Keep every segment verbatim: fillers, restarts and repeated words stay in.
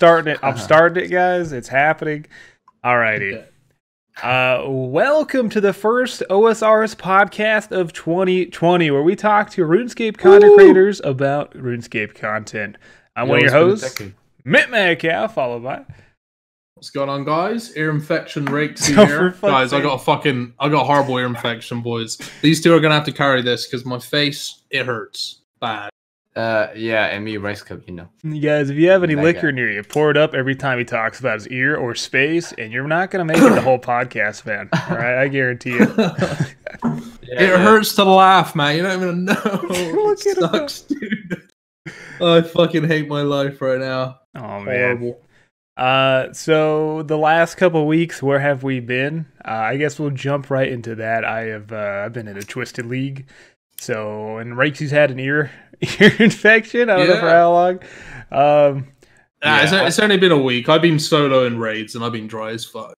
starting it. I'm starting it, guys. It's happening. All righty. Uh, welcome to the first O S R's podcast of twenty twenty, where we talk to RuneScape content Ooh. creators about RuneScape content. I'm Yo, one of your hosts, Mintmadcow, followed by... What's going on, guys? Ear infection, Raikesy oh, here. Guys, sake. I got a fucking... I got a horrible ear infection, boys. These two are going to have to carry this, because my face, it hurts bad. Uh, yeah, and me, Rice Cup, you know. You guys, if you have any that liquor guy. near you, pour it up every time he talks about his ear or space, and you're not going to make it the whole podcast, man. All right, I guarantee you. yeah, it yeah. hurts to laugh, man. You don't even know. Look it at sucks, him. dude. Oh, I fucking hate my life right now. Oh, man. Horrible. Uh, so the last couple weeks, where have we been? Uh, I guess we'll jump right into that. I have, uh, I've been in a Twisted League. So, and Raikesy's had an ear ear infection. I don't yeah. know for how long. Um, nah, yeah. it's, it's only been a week. I've been solo in raids, and I've been dry as fuck.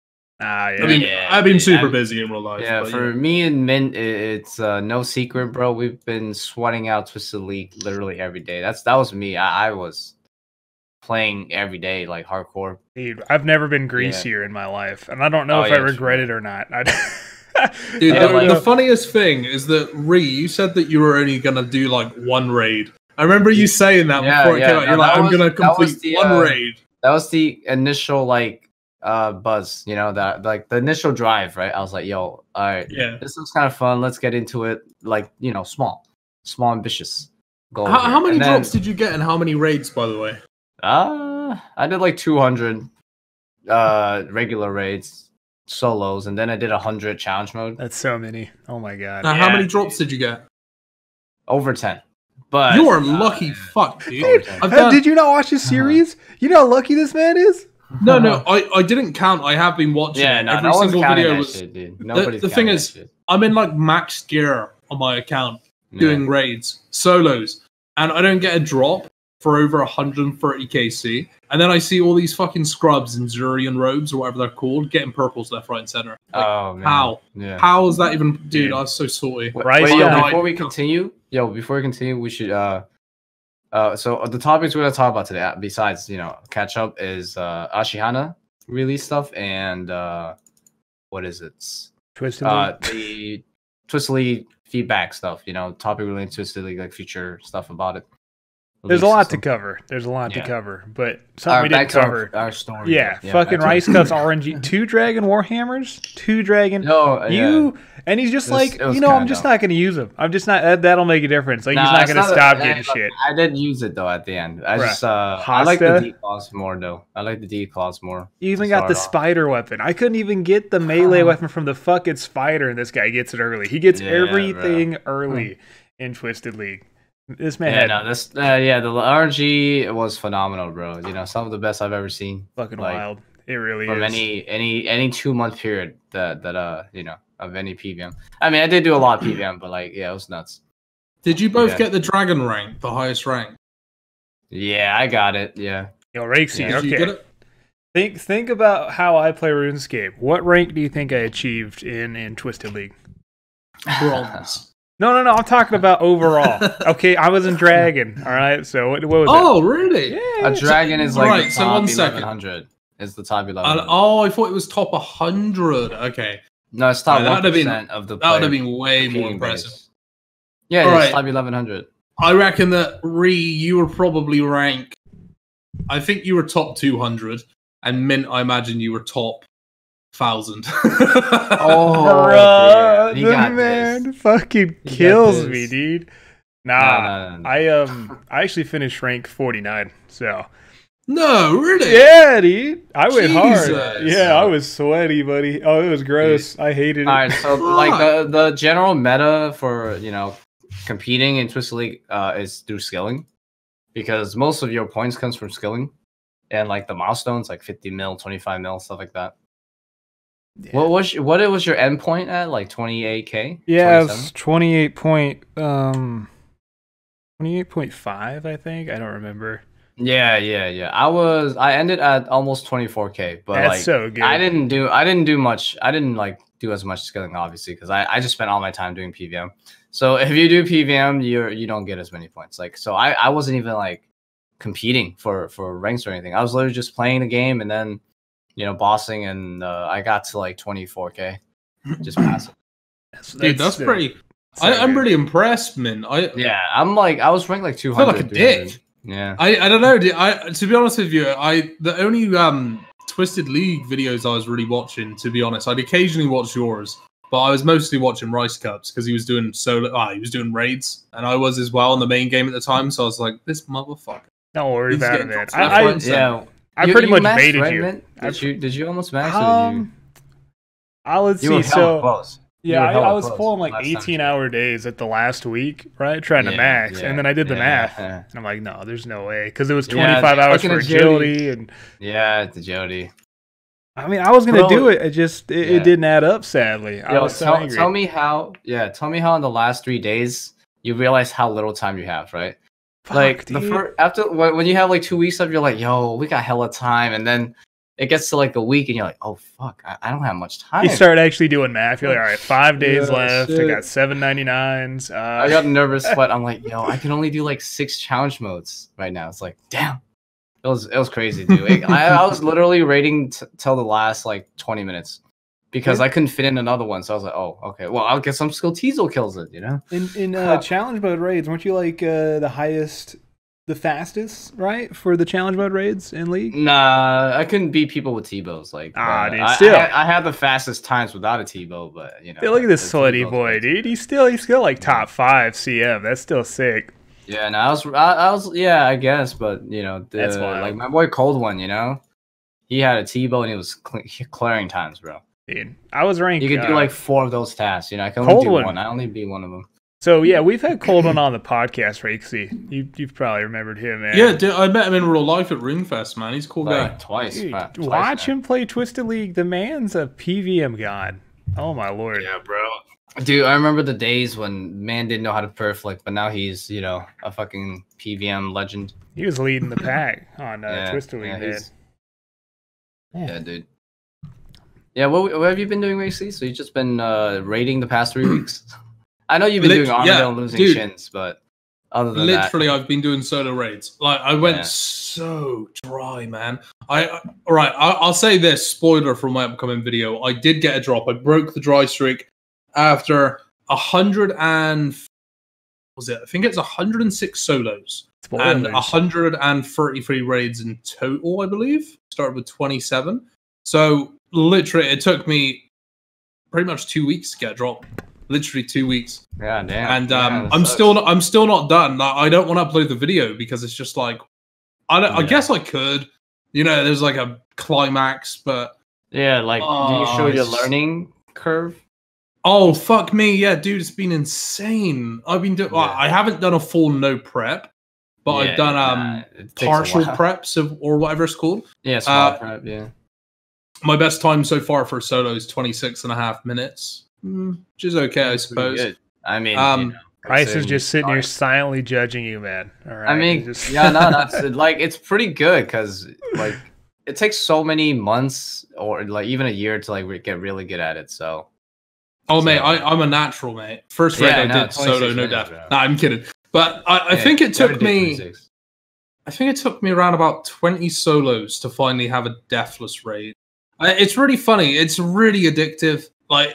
Ah, yeah. I mean, yeah, I've been super I'm, busy in real life. Yeah, for yeah. me and Mint, it's uh, no secret, bro. We've been sweating out Twisted League literally every day. That's that was me. I, I was playing every day, like hardcore. Dude, I've never been greasier yeah. in my life, and I don't know oh, if yeah, I regret true. it or not. I Dude, the, like, the funniest thing is that Ree, you said that you were only gonna do like one raid. I remember you saying that yeah, before it yeah, came out. You're no, like, I'm was, gonna complete the, one uh, raid. That was the initial like uh buzz, you know, that like the initial drive, right? I was like, yo, all right, yeah, this looks kind of fun. Let's get into it. Like, you know, small, small, ambitious goal. How, how many and drops then, did you get, and how many raids, by the way? Uh I did like two hundred uh regular raids. Solos, and then I did a hundred challenge mode. That's so many. Oh my god. Now, yeah. how many drops did you get? Over ten. But you're uh, lucky fuck, dude. I've done... Did you not watch this series? Uh-huh. You know how lucky this man is? No, no, I, I didn't count. I have been watching yeah, no, every no single video. Was... Shit, dude. The, the thing is, shit. I'm in like max gear on my account doing yeah. raids, solos, and I don't get a drop for over one hundred thirty K C, and then I see all these fucking scrubs in Zurian robes or whatever they're called getting purples left, right, and center. Like, oh man, how? Yeah. How is that even, dude? dude. I was so salty. Right? Wait, yo, yeah. Before we continue, yo, before we continue, we should. Uh, uh, so the topics we're gonna talk about today, besides you know catch up, is uh, Ashihana release stuff and uh, what is it? Twisted uh, League. The Twisted League feedback stuff. You know, topic related to Twisted League, like future stuff about it. There's a lot to cover. There's a lot yeah. to cover, but something our, we didn't cover. Our, our story. Yeah, yeah fucking Rice Cup's R N G. Two Dragon Warhammers. Two Dragon. No, you yeah. and he's just was, like, you know, I'm just dumb. not going to use them. I'm just not. That, that'll make a difference. Like nah, he's not going to stop a, getting I, shit. I didn't use it though. At the end, I right. just uh, I like the D claws more though. I like the D claws more. You even got the off. spider weapon. I couldn't even get the melee weapon from the fucking spider, and this guy gets it early. He gets yeah, everything bro. early hmm. in Twisted League. This man, yeah, no, this, uh, yeah, the R N G was phenomenal, bro. You know, some of the best I've ever seen. Fucking like, wild, it really from is. From any, any, any two month period that that uh, you know, of any P V M. I mean, I did do a lot of P V M, but like, yeah, it was nuts. Did you both yeah. get the dragon rank, the highest rank? Yeah, I got it. Yeah. Yo, Raikesy, yeah. okay. Think, think about how I play RuneScape. What rank do you think I achieved in in Twisted League? Bronze. No, no, no! I'm talking about overall. Okay, I was in dragon. All right, so what, what was it? Oh, that? really? Yeah. A dragon is like right, the top so one second. eleven hundred. Is the top eleven? Uh, oh, I thought it was top one hundred. Okay. No, it's top one no, percent of the. That would have been way more impressive. Base. Yeah, all it's right. top eleven hundred. I reckon that Ree, you were probably ranked. I think you were top two hundred, and Mint, I imagine you were top thousand. Oh, the man this. fucking kills me, dude. Nah, no, no, no. I um, I actually finished rank forty-nine. So, no, really, yeah, dude. I went Jesus. hard. Yeah, I was sweaty, buddy. Oh, it was gross. Dude. I hated it. All right, so like the the general meta for you know competing in Twisted League uh, is through skilling, because most of your points comes from skilling, and like the milestones, like fifty mil, twenty-five mil, stuff like that. Yeah. What was your, what it was your endpoint at, like twenty-eight K? Yeah, it was twenty-eight point um twenty-eight point five, I think. I don't remember. Yeah, yeah, yeah. I was I ended at almost twenty-four K, but that's like so good. I didn't do I didn't do much. I didn't like do as much skilling, obviously, because I, I just spent all my time doing P V M. So if you do P V M, you're you don't get as many points. Like so I, I wasn't even like competing for for ranks or anything. I was literally just playing the game and then, you know, bossing, and uh, I got to like twenty-four K, just passive. That's, that's, Dude, that's yeah. pretty. I, I'm pretty impressed, man. I yeah, I'm like I was ranked like two hundred. I feel like a dick. Yeah, I I don't know. Dude, I to be honest with you, I the only um Twisted League videos I was really watching. To be honest, I'd occasionally watch yours, but I was mostly watching Rice Cups because he was doing solo. Ah, he was doing raids, and I was as well in the main game at the time. So I was like, this motherfucker. Don't worry He's about it. I, I yeah. I you, pretty you much baited right, you. Did I've, you. Did you almost max? Um, I let's see. So close. yeah, I, I was pulling like eighteen hour days at the last week, right? Trying yeah, to max, yeah, and then I did the yeah, math, yeah. and I'm like, no, there's no way, because it was twenty-five yeah, hours for agility, agility and yeah, it's agility. I mean, I was gonna Bro, do it. It just it, yeah. it didn't add up, sadly. Yo, I was so tell, angry. Tell me how. Yeah, tell me how in the last three days you realize how little time you have, right? Fuck, like dude. the first, after when you have like two weeks up, you're like, yo, we got hella time, and then it gets to like a week, and you're like, oh fuck, I, I don't have much time. You start actually doing math. You're like, all right, five days yeah, left. Shit. I got seven ninety nines. Uh, I got nervous, but I'm like, yo, I can only do like six challenge modes right now. It's like, damn, it was it was crazy, dude. It, I, I was literally raiding t till the last like twenty minutes. Because yeah. I couldn't fit in another one, so I was like, "Oh, okay. Well, I'll get some Skilteasel kills it, you know." In in uh, challenge mode raids, weren't you like uh, the highest, the fastest, right, for the challenge mode raids in league? Nah, I couldn't beat people with Tebows. Like, ah, uh, dude, I, still, I, I had the fastest times without a Tebow, but you know. Dude, look at this sweaty boy, dude. He's still he's still like top five C M. That's still sick. Yeah, and no, I was I, I was yeah, I guess, but you know, the, that's wild. Like my boy Cold One, you know, he had a Tebow and he was cl clearing times, bro. Dude, I was ranked. You could do uh, like four of those tasks. You know, I can only do one. one. I only beat one of them. So yeah, we've had Cold One on the podcast, Raikesy. You you've probably remembered him, man. Yeah, dude, I met him in real life at RuneFest, man. He's a cool like, guy. Twice. Dude, uh, twice watch now. him play Twisted League. The man's a P V M god. Oh my lord. Yeah, bro. Dude, I remember the days when man didn't know how to perf, like, but now he's, you know, a fucking P V M legend. He was leading the pack on uh, yeah, Twisted League. Yeah, dude. Yeah. yeah, dude. Yeah, what, what have you been doing, Raikesy? So you've just been uh, raiding the past three weeks? I know you've been Liter doing Armadale yeah, and losing dude, shins, but other than literally that... Literally, I've been doing solo raids. Like, I went yeah. so dry, man. I, I All right, I, I'll say this. Spoiler for my upcoming video. I did get a drop. I broke the dry streak after one hundred and... What was it? I think it's one hundred and six solos. Spoiler and range. one hundred thirty-three raids in total, I believe. Started with twenty-seven. So... Literally, it took me pretty much two weeks to get a drop. Literally two weeks. Yeah, damn. And um, yeah, I'm sucks. still not. I'm still not done. Like, I don't want to upload the video because it's just like, I don't. Yeah. I guess I could. You know, there's like a climax, but yeah, like, uh, do you show your learning curve? Oh fuck me, yeah, dude, it's been insane. I've been doing. Yeah. I haven't done a full no prep, but yeah, I've done um nah, partial preps of or whatever it's called. Yeah, small uh, prep. Yeah. My best time so far for solo is twenty-six and a half minutes, which is okay, I suppose. I mean, um, you know, Rice is just sitting here silently judging you, man. All right. I mean, just... yeah, no, that's like it's pretty good because like it takes so many months or like even a year to like get really good at it. So, oh so, mate, I, I'm a natural, mate. First raid yeah, I no, did solo, no death. No, I'm kidding, but I, I yeah, think it took me. twenty-six. I think it took me around about twenty solos to finally have a deathless raid. It's really funny. It's really addictive. Like,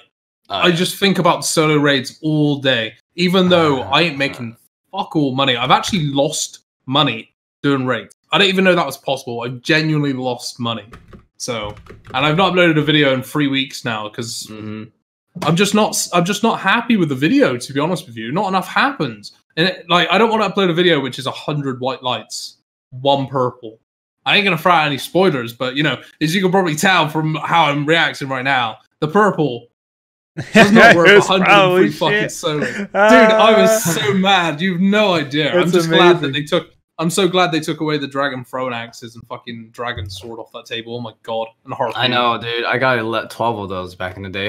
uh, I just think about solo raids all day, even though uh, I ain't making uh, fuck all money. I've actually lost money doing raids. I didn't even know that was possible. I've genuinely lost money. So, and I've not uploaded a video in three weeks now because mm-hmm. I'm just not. I'm just not happy with the video. To be honest with you, not enough happens. And it, like, I don't want to upload a video which is a hundred white lights, one purple. I ain't gonna throw out any spoilers, but you know, as you can probably tell from how I'm reacting right now, the purple does not work one hundred and three fucking solos. Dude, uh, I was so mad. You've no idea. I'm just amazing. glad that they took. I'm so glad they took away the dragon throwing axes and fucking dragon sword off that table. Oh my god, and horrible. I know, dude. I got twelve of those back in the day.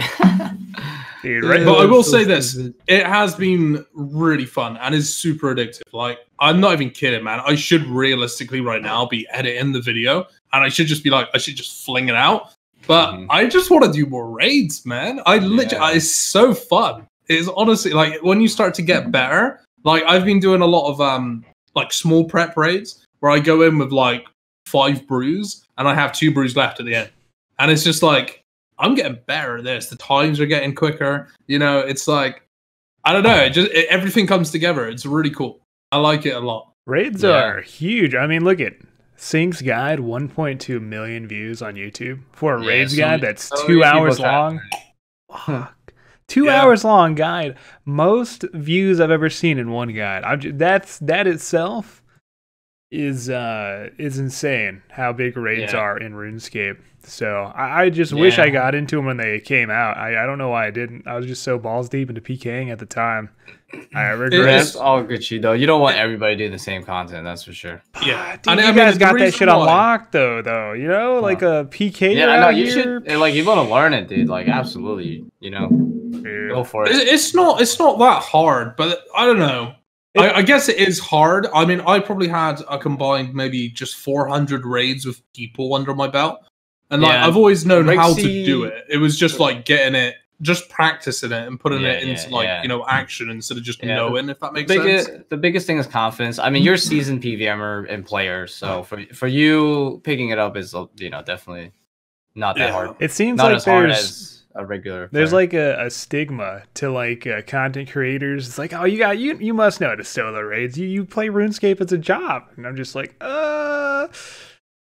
Dude, right? But I will say this: it has been really fun and is super addictive. Like, I'm not even kidding, man. I should realistically right now be editing the video, and I should just be like, I should just fling it out. But mm-hmm. I just want to do more raids, man. I literally, yeah. It's so fun. It's honestly like when you start to get better. Like, I've been doing a lot of um. like small prep raids, where I go in with like five brews and I have two brews left at the end. And it's just like, I'm getting better at this. The times are getting quicker. You know, it's like, I don't know. It just it, everything comes together. It's really cool. I like it a lot. Raids yeah. are huge. I mean, look at Sync's guide, one point two million views on YouTube for a yeah, raids so guide that's so two hours long. Fuck. Two yeah. hours long guide. Most views I've ever seen in one guide. I'm just, that's that itself is uh is insane how big raids yeah. are in RuneScape. So I, I just yeah. wish I got into them when they came out. I, I don't know why I didn't. I was just so balls deep into PKing at the time. I regret. That's all good shit though. You don't want everybody doing the same content, that's for sure. Yeah, dude, I mean, you guys I mean, got that shit unlocked though, though. You know, like huh. a P K. Yeah, I know you here. should. Like you want to learn it, dude. Like absolutely, you know, dude. go for it. It's not. It's not that hard, but I don't know. I, I guess it is hard. I mean, I probably had a combined maybe just four hundred raids with people under my belt. And like yeah. I've always known Raikesy, how to do it. It was just like getting it, just practicing it and putting yeah, it into yeah, like, yeah. you know, action instead of just yeah, knowing, the, if that makes the biggest, sense. The biggest thing is confidence. I mean, you're a seasoned P V M er and player. So for for you, picking it up is, you know, definitely not that yeah. hard. It seems not like as hard as... A regular there's player. like a, a stigma to like uh, content creators. It's like, oh, you got you you must know how to solo raids. You you play RuneScape as a job, and I'm just like, uh,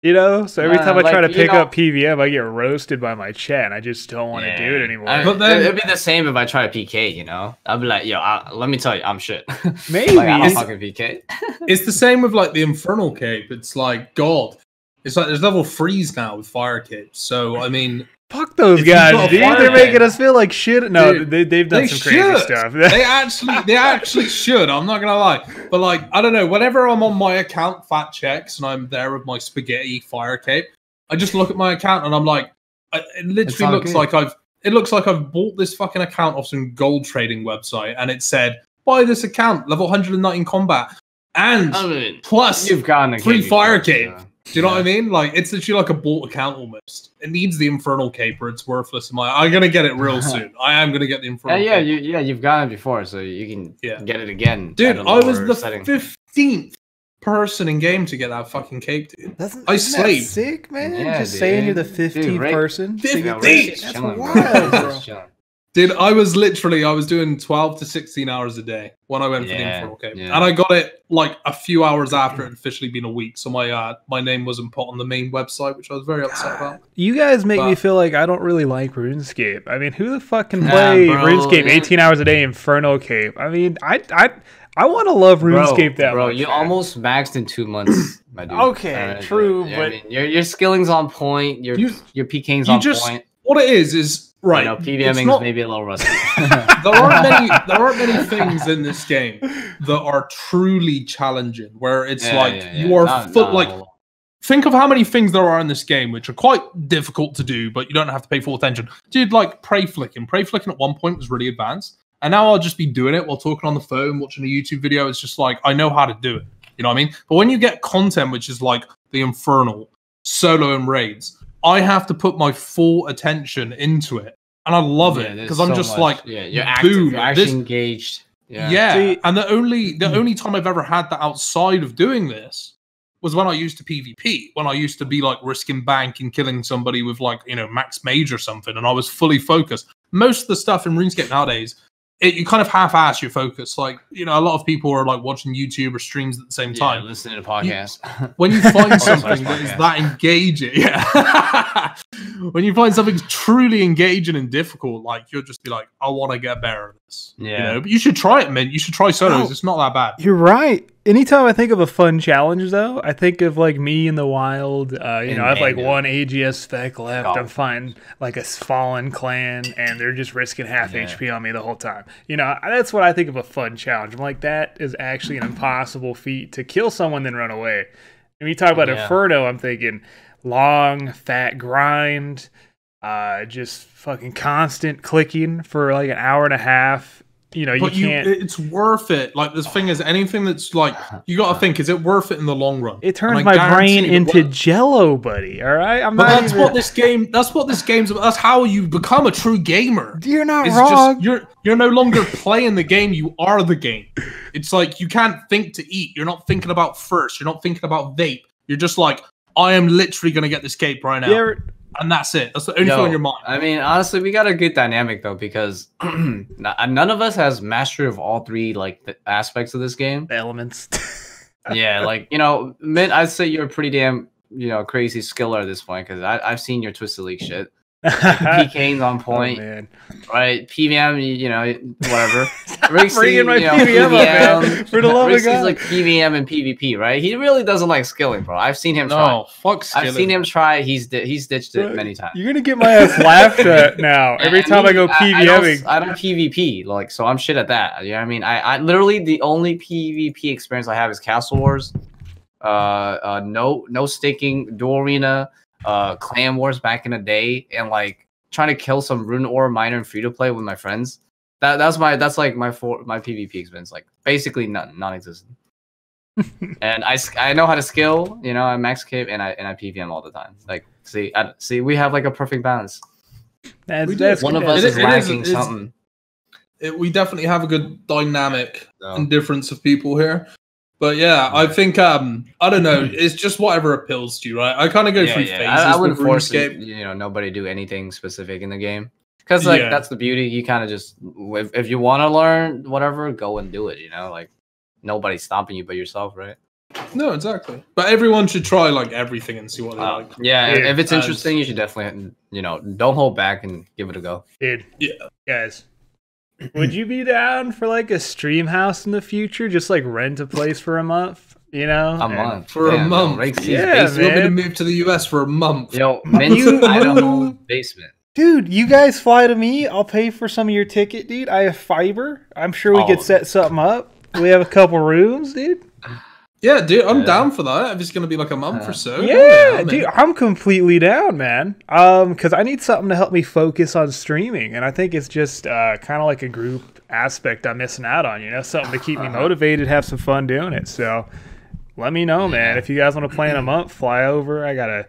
you know. So every uh, time I like, try to pick know, up P V M, I get roasted by my chat. And I just don't want to yeah. do it anymore. I mean, but then, it'd be the same if I try to P K. You know, I'd be like, yo, I, let me tell you, I'm shit. Maybe like, I don't fucking P K. It's the same with like the Infernal Cape. It's like God. It's like there's level threes now with fire capes. So I mean. Fuck those it's guys, dude. They're making us feel like shit. No, dude, they, they've done they some should. crazy stuff. They actually they actually should. I'm not going to lie. But, like, I don't know. Whenever I'm on my account, Fat Checks, and I'm there with my spaghetti fire cape, I just look at my account and I'm like, I, it literally looks good. like I've it looks like I've bought this fucking account off some gold trading website, and it said, buy this account, level one hundred nineteen combat, and I mean, plus you've gotten free fire cape. Yeah. Do you know yeah. what I mean? Like, it's literally like a bought account almost. It needs the Infernal Cape or it's worthless. I'm, like, I'm going to get it real soon. I am going to get the Infernal yeah, yeah, Cape. You, yeah, you've gotten it before, so you can yeah. get it again. Dude, I was the setting. fifteenth person in game to get that fucking cape, dude. That's, I slaved. That sick, man? Yeah, Just dude. saying you're the fifteenth dude, Ray, person? fifteenth! That's wild, bro. Dude, I was literally, I was doing twelve to sixteen hours a day when I went yeah, for the Infernal Cape. Yeah. And I got it like a few hours after it had officially been a week. So my uh, my name wasn't put on the main website, which I was very upset about. You guys make but, me feel like I don't really like RuneScape. I mean, who the fuck can play nah, bro, RuneScape yeah. eighteen hours a day, Infernal Cape? I mean, I I, I want to love RuneScape bro, that Bro, much, you man. almost maxed in two months, my dude. Okay, uh, true. Yeah, but I mean, your, your skilling's on point. Your, you, your PKing's you on just, point. What it is is... Right, you know, PVMing not... is maybe a little rusty. there aren't many. There aren't many things in this game that are truly challenging. Where it's yeah, like yeah, yeah. you are no, foot no. like. Think of how many things there are in this game which are quite difficult to do, but you don't have to pay full attention. Dude, like prey flicking. Prey flicking at one point was really advanced, and now I'll just be doing it while talking on the phone, watching a YouTube video. It's just like I know how to do it. You know what I mean? But when you get content which is like the Infernal, solo and raids, I have to put my full attention into it, and I love yeah, it because I'm so just much. like, yeah, you're active, boom, you're actually this... engaged. Yeah, yeah. See, and the only the hmm. only time I've ever had that outside of doing this was when I used to PvP, when I used to be like risking bank and killing somebody with like you know max mage or something, and I was fully focused. Most of the stuff in RuneScape nowadays, it, you kind of half-ass your focus. Like you know, a lot of people are like watching YouTube or streams at the same yeah, time, listening to podcasts. You, when you find something that is that engaging, yeah. when you find something truly engaging and difficult, like you'll just be like, I want to get better at this. Yeah. You know? But you should try it, man. You should try solos. Oh, it's not that bad. You're right. Anytime I think of a fun challenge, though, I think of like me in the wild. Uh, you in know, I have like one A G S spec left. Oh. I'm fighting like a fallen clan, and they're just risking half yeah. H P on me the whole time. You know, that's what I think of a fun challenge. I'm like, that is actually an impossible feat to kill someone then run away. And when you talk about yeah. Inferno, I'm thinking long, fat grind, uh, just fucking constant clicking for like an hour and a half. you know, you, you can't. It's worth it. Like the thing is, anything that's like, you got to think, is it worth it in the long run? It turns my brain into Jello, buddy. All right, I'm but not. That's even... what this game. That's what this game's. That's how you become a true gamer. You're not it's wrong. Just, you're you're no longer playing the game. You are the game. It's like you can't think to eat. You're not thinking about first. You're not thinking about vape. You're just like, I am literally gonna get this cape right now. Yeah. And that's it. That's the only Yo, thing on your mind. I mean, honestly, we got a good dynamic though, because none of us has mastery of all three like the aspects of this game. The elements. Yeah, like, you know, Mint, I'd say you're a pretty damn, you know, crazy skiller at this point, because I've seen your Twisted League shit. Like, P K's on point, oh, man. Right? P V M, you know, whatever. Rick's bringing my you know, P V M, up, man. For the love of God, like P V M and P V P, right? He really doesn't like skilling, bro. I've seen him. No, try. fuck skilling. I've seen him try. He's he's ditched it bro, many times. You're gonna get my ass laughed at now. Every and time I, mean, I go PVMing, I, I, don't, I don't P V P, like, so I'm shit at that. You know what I mean? I, I literally the only P V P experience I have is Castle Wars. Uh, uh no, no staking, dual arena. Uh, Clan Wars back in the day, and like trying to kill some Rune Ore miner and free to play with my friends. That that's my that's like my for, my P V P experience, like basically non non-existent. And I, I know how to skill, you know, I max cape and I and I P V M all the time. Like see I, see we have like a perfect balance. That's, that's one good. of us it, is it, lacking it is, something. It, we definitely have a good dynamic so. and difference of people here. But yeah, I think um I don't know. It's just whatever appeals to you, right? I kind of go yeah, through yeah. phases. I, I wouldn't force it, you know nobody do anything specific in the game, because like yeah. that's the beauty. You kind of just if, if you want to learn whatever, go and do it. You know, like nobody's stopping you but yourself, right? No, exactly. But everyone should try like everything and see what they uh, like. Yeah, yeah, if it's as... interesting, you should definitely you know don't hold back and give it a go. Dude, yeah, guys. Would you be down for like a stream house in the future? Just like rent a place for a month, you know? A month for yeah, a month. Rakesy's yeah, man. We're gonna move to the U S for a month. Yo, you, Idaho basement. Dude, you guys fly to me. I'll pay for some of your ticket, dude. I have fiber. I'm sure we oh. could set something up. We have a couple rooms, dude. Yeah, dude, I'm yeah. down for that. If it's gonna be like a month uh, or so. Yeah, yeah dude, I'm completely down, man. Um, because I need something to help me focus on streaming, and I think it's just uh kind of like a group aspect I'm missing out on. You know, something to keep me motivated, have some fun doing it. So, let me know, man. If you guys want to play in a month, fly over. I got a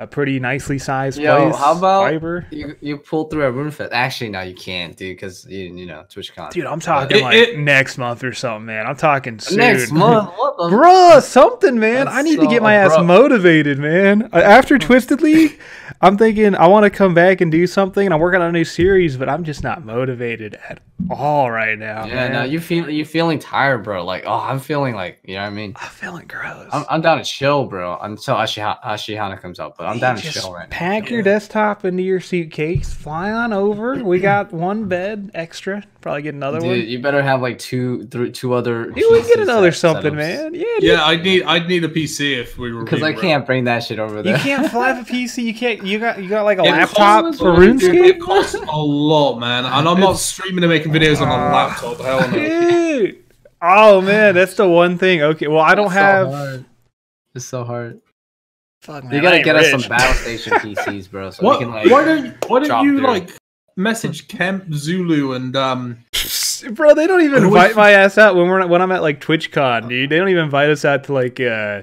a pretty nicely sized Yo, place. Yo, how about fiber? You, you pull through a RuneFest? Actually, no, you can't, dude, because you, you know TwitchCon. Dude, I'm talking it, like it, next month or something, man. I'm talking soon. Next month, what the bruh, something, man. I need so to get my abrupt. ass motivated, man. After Twisted League, I'm thinking I want to come back and do something. And I'm working on a new series, but I'm just not motivated at all right now. Yeah, man. no, you feel you feeling tired, bro. Like, oh, I'm feeling like, you know what I mean. I'm feeling gross. I'm, I'm down to chill, bro. Until Ashihana, Ashihana comes out, but. I'm down to show right now. Pack your desktop into your suitcase. Fly on over. We got one bed extra. Probably get another dude, one. You better have like two, three, two other. Dude, we get another something, setups. man. Yeah, dude. yeah. I'd need, I'd need a P C if we were. Because I can't around. bring that shit over there. You can't fly a P C. You can't. You got, you got like a it laptop costs, for RuneScape. It costs a lot, man. And I'm not streaming and making videos uh, on a laptop. Hell no. Dude. Oh man, that's the one thing. Okay, well I don't it's have. So hard. It's so hard. Fuck, man, you gotta get rich. us some battle station P Cs, bro. So what, we can, like, why don't Why don't you through. like message Camp Zulu and um, bro? They don't even invite we... my ass out when we're when I'm at like TwitchCon, dude. They don't even invite us out to like uh,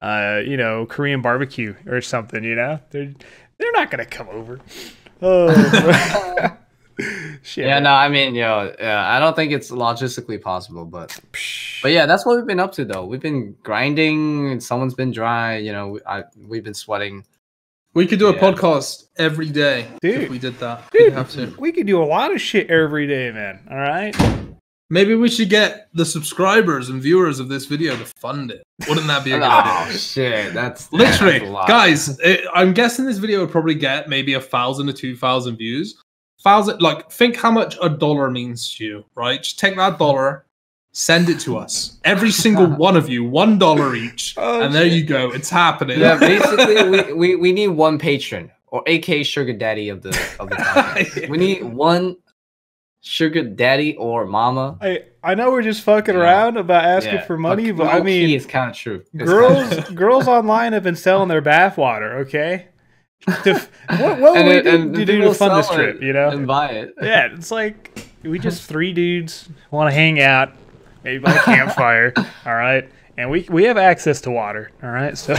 uh, you know, Korean barbecue or something. You know, they're they're not gonna come over. Oh. Shit. Yeah, no, I mean, yo, yeah, I don't think it's logistically possible, but, but yeah, that's what we've been up to, though. We've been grinding, and someone's been dry, you know. I we've been sweating. We could do yeah. a podcast every day, dude. If we did that. Dude, have to. We could do a lot of shit every day, man. All right. Maybe we should get the subscribers and viewers of this video to fund it. Wouldn't that be a good idea? Oh, shit. That's literally, that's a lot. Guys, it, I'm guessing this video would probably get maybe a thousand to two thousand views. Thousand, like, think how much a dollar means to you, right? Just take that dollar, send it to us. Every single one of you, one dollar each, oh, and there shit. you go. It's happening. Yeah, basically, we, we we need one patron or A K sugar daddy of the of the podcast. yeah. We need one sugar daddy or mama. I I know we're just fucking yeah. around about asking yeah. for money, but, but I mean, it's kind of true. It's girls true. girls online have been selling their bathwater. Okay. To, what what would we do, and do to fund this trip? You know, and buy it. Yeah, it's like we just three dudes want to hang out, maybe by a campfire, all right? And we we have access to water, all right? So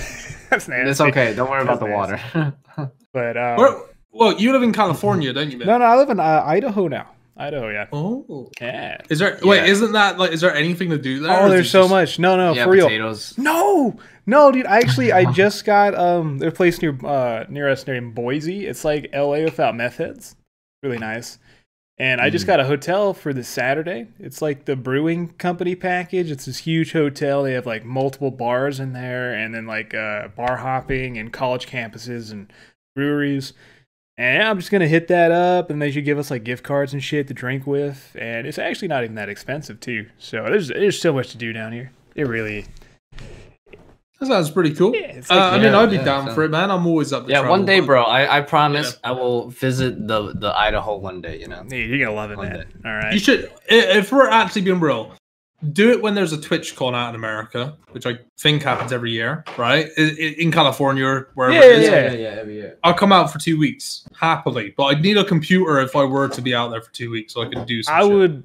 that's nasty. It's okay. Don't worry that's about nasty. the water. But um, Where, well, you live in California, don't you, man? No, no, I live in uh, Idaho now. Idaho, yeah. Oh, yeah. Is there? Yeah. Wait, isn't that like? Is there anything to do there? Oh, there's so just, much. No, no, yeah, for real. Potatoes. No, no, dude. I actually, I just got um, there's a place near uh near us named Boise. It's like L A without meth heads. Really nice. And I just got a hotel for this Saturday. It's like the brewing company package. It's this huge hotel. They have like multiple bars in there, and then like uh, bar hopping and college campuses and breweries. And I'm just gonna hit that up, and they should give us like gift cards and shit to drink with. And it's actually not even that expensive too. So there's there's so much to do down here. It really. That sounds pretty cool. Yeah, like, uh, I mean, yeah, I'd be yeah, down so. for it, man. I'm always up to Yeah, travel. one day, bro. I, I promise yeah. I will visit the, the Idaho one day, you know? Yeah, you're going to love it, one man. Day. All right. You should, if we're actually being real, do it when there's a TwitchCon out in America, which I think happens every year, right? In California or wherever yeah, it is. Yeah, yeah, yeah, every year. I'll come out for two weeks, happily. But I'd need a computer if I were to be out there for two weeks so I could do some I shit. would...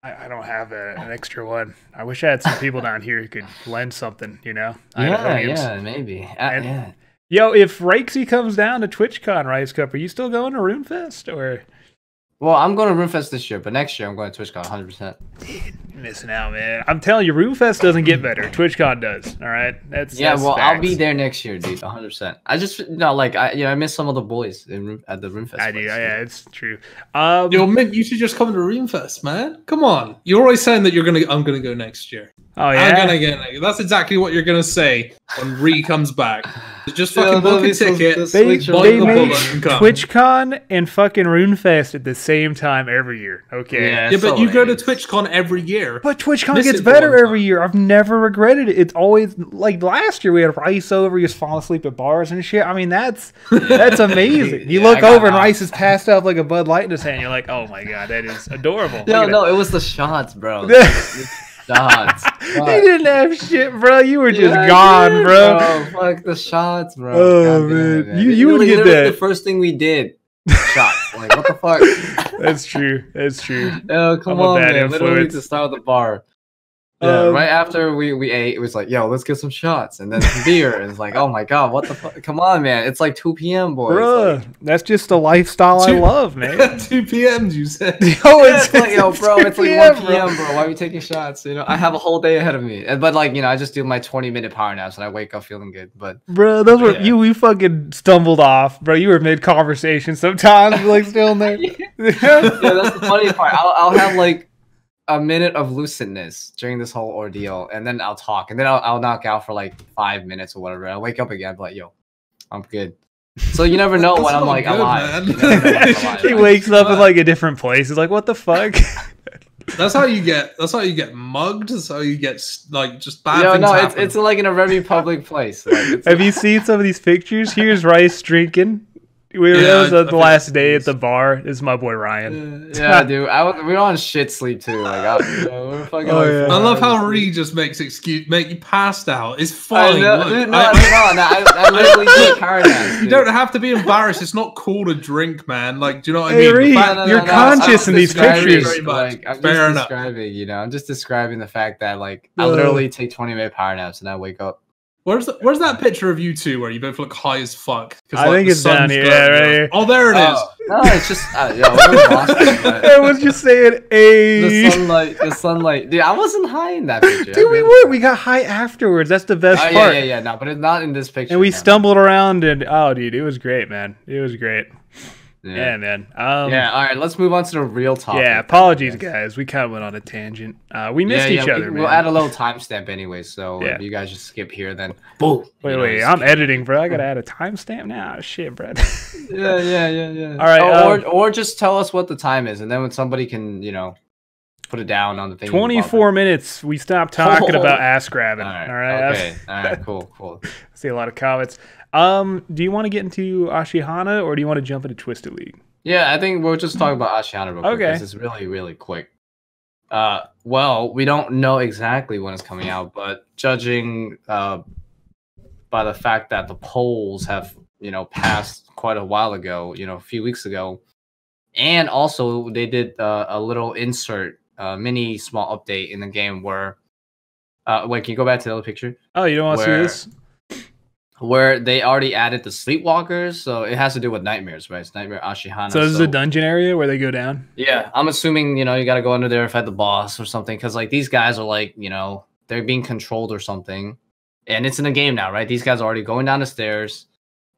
I don't have a, an extra one. I wish I had some people down here who could lend something, you know? Yeah, yeah, maybe. Uh, and, yeah. Yo, if Raikesy comes down to TwitchCon, Rice Cup, are you still going to RuneFest? Or? Well, I'm going to RuneFest this year, but next year I'm going to TwitchCon one hundred percent. Dude, you're missing out, man. I'm telling you, RuneFest doesn't get better. TwitchCon does, all right? That's Yeah, that's well, facts. I'll be there next year, dude, one hundred percent. I just, you know, like, I, you know, I miss some of the boys in, at the RuneFest. I do, place, yeah, so. it's true. Um, Yo, Mint, you should just come to RuneFest, man. Come on. You're always saying that you're gonna. I'm going to go next year. Oh, yeah? I'm going to get it. That's exactly what you're going to say when Ree comes back. Just fucking yeah, book a ticket. They, they the made TwitchCon and fucking RuneFest at the same time every year. Okay. Yeah, yeah but you go to TwitchCon every year. But TwitchCon Miss gets better every year. I've never regretted it. It's always like last year we had Rice over. He was falling asleep at bars and shit. I mean, that's that's amazing. You yeah, look over and out. Rice is passed out like a Bud Light in his hand. You're like, oh my god, that is adorable. no, no, it. it was the shots, bro. Shots. You didn't have shit, bro. You were just yeah, gone, did, bro. Oh, fuck the shots, bro. Oh, man. It, man. You, you it, would like, get that. The first thing we did. Shots. Like, what the fuck? That's true. That's true. Oh, come I'm on, man. Influence. Literally to start with the bar. Yeah, um, right after we, we ate, it was like, yo, let's get some shots. And then some beer. And it's like, oh, my God. What the fuck? Come on, man. It's like two P M, boys. Bro, like, that's just the lifestyle two, I love, man. two P M, you said. Yo, it's, yeah, it's like, yo, bro, it's like one P M, bro. Why are we taking shots? You know, I have a whole day ahead of me. But, like, you know, I just do my twenty-minute power naps, and I wake up feeling good. But Bro, those were yeah. you we fucking stumbled off, bro. You were mid-conversation sometimes, like, still in there. yeah. yeah, that's the funny part. I'll, I'll have, like, a minute of lucidness during this whole ordeal, and then I'll talk, and then I'll, I'll knock out for like five minutes or whatever. I'll wake up again, but like, yo, I'm good. So you never know when I'm like good, alive. You know, I'm alive. He wakes up in like a different place. He's like, what the fuck? That's how you get. That's how you get mugged. That's how you get like just bad no, things no, it's, it's like in a very public place. Like, it's Have like, you seen some of these pictures? Here's Rice drinking. We were yeah, the last day at the bar. This is my boy Ryan. Uh, yeah, dude. I was, we were on shit sleep too. Like, I, you know, we were fucking oh, yeah. I love how Ree just makes excuse make you passed out. It's fine. No, no, no, I, I literally did paradise. You don't have to be embarrassed. It's not cool to drink, man. Like, do you know what hey, I mean? Ree, no, no, you're no, no, conscious in these pictures. Like, I'm Fair just describing, enough. you know, I'm just describing the fact that like I literally take twenty minute power naps and I wake up. Where's the, where's that picture of you two where you both look high as fuck? I like, think it's down here. Yeah, right here. Oh, there it oh. is. No, it's just. Uh, yeah, we were Boston, but... I was just saying, hey. The sunlight, the sunlight. Dude, I wasn't high in that picture. Dude, I we were. We got high afterwards. That's the best oh, part. Yeah, yeah, yeah. No, but it's not in this picture. And we man. stumbled around, and oh, dude, it was great, man. It was great. Yeah, yeah man. Um, yeah, all right. Let's move on to the real topic. Yeah, apologies, guys. guys. We kind of went on a tangent. Uh, we missed yeah, each yeah, other, we, man. We'll add a little timestamp anyway, so yeah. if you guys just skip here, then boom. Wait, know, wait. I'm editing, bro. I got to add a timestamp now. Nah, shit, bro. yeah, yeah, yeah, yeah. All right. Oh, um, or, or just tell us what the time is, and then when somebody can, you know, put it down on the thing. twenty-four minutes. We stopped talking oh. about ass grabbing. All right. All right. Okay. All right. Cool, cool. I see a lot of comments. Um, do you want to get into Ashihana or do you want to jump into Twisted League? Yeah, I think we'll just talk about Ashihana real quick. Okay. Because it's really, really quick. Uh, well, we don't know exactly when it's coming out, but judging uh, by the fact that the polls have, you know, passed quite a while ago, you know, a few weeks ago, And also, they did uh, a little insert, uh, mini small update in the game where... Uh, wait, can you go back to the other picture? Oh, you don't want where, to see this? Where they already added the sleepwalkers, so it has to do with nightmares, right? It's Nightmare Ashihana. So this so. is a dungeon area where they go down? Yeah, I'm assuming, you know, you got to go under there and fight the boss or something, because, like, these guys are, like, you know, they're being controlled or something. And it's in the game now, right? These guys are already going down the stairs.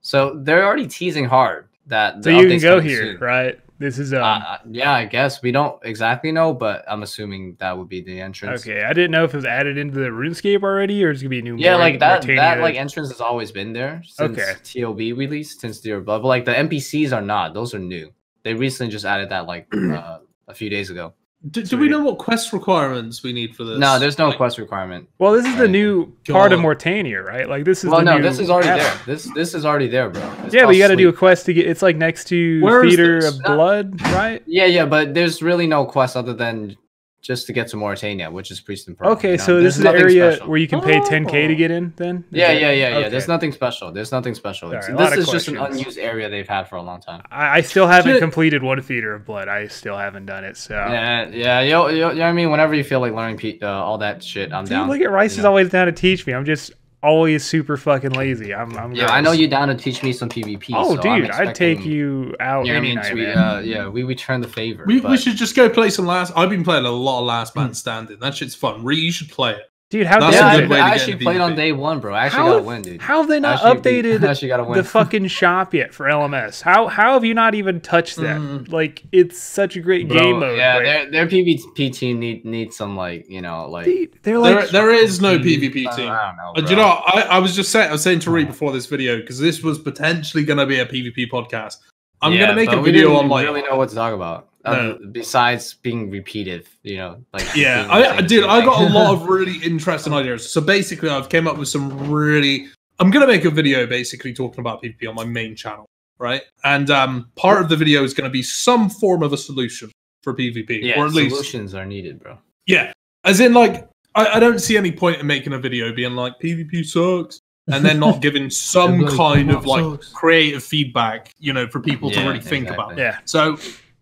So they're already teasing hard that... So you can go here, soon. right? This is... Um... Uh, yeah, I guess. We don't exactly know, but I'm assuming that would be the entrance. Okay, I didn't know if it was added into the RuneScape already, or it's going to be a new... Yeah, like that Morytania. that like entrance has always been there since okay. T O B released, since Theater of Blood. But like the N P Cs are not. Those are new. They recently just added that like uh, a few days ago. Do, do we know what quest requirements we need for this? No, there's no like, quest requirement. Well, this is the new God. part of Morytania, right? Like this is. Well, the no, new this is already app. there. This this is already there, bro. It's yeah, but you got to do a quest to get. It's like next to Where Theater of Blood, right? Yeah, yeah, but there's really no quest other than just to get to Morytania, which is Priest and Pearl. Okay, you know? so there's this is an area special. where you can pay ten K to get in. Then is yeah, yeah, yeah, yeah. Okay. There's nothing special. There's nothing special. Right, this is just an unused area they've had for a long time. I, I still haven't Shit. completed one Theater of Blood. I still haven't done it. So yeah, yeah. You know, you know what I mean? Whenever you feel like learning uh, all that shit, I'm Dude, down. Look at Rice you know? is always down to teach me. I'm just. Always super fucking lazy. I'm. I'm yeah, gross. I know you're down to teach me some PvP. Oh, so dude, I'd take you out. You know any night, we, uh, yeah, we return the favor. We, we should just go play some last. I've been playing a lot of Last Man Standing. That shit's fun. Really, you should play it. Dude, how dare I, I actually played on day one, bro. I actually got a win, dude. How have they not actually updated be, the fucking shop yet for L M S? How how have you not even touched that? Mm. Like, it's such a great bro, game mode. Yeah, right? their, their PvP team need, need some, like, you know, like... Dude, they're like there, there is no PvP team. I don't know, bro. Uh, do you know, I, I was just saying, I was saying to Reed before this video, because this was potentially going to be a PvP podcast. I'm yeah, going to make a video on, like... I really know what to talk about. No. Um, besides being repetitive, you know, like yeah, I dude, I got a lot of really interesting ideas. So basically, I've came up with some really. I'm gonna make a video basically talking about PvP on my main channel, right? And um, part of the video is gonna be some form of a solution for PvP. Yeah, or at least, solutions are needed, bro. Yeah, as in like I, I don't see any point in making a video being like PvP sucks. And then not giving some really kind of like sucks. creative feedback, you know, for people yeah, to really exactly. think about. Yeah, so.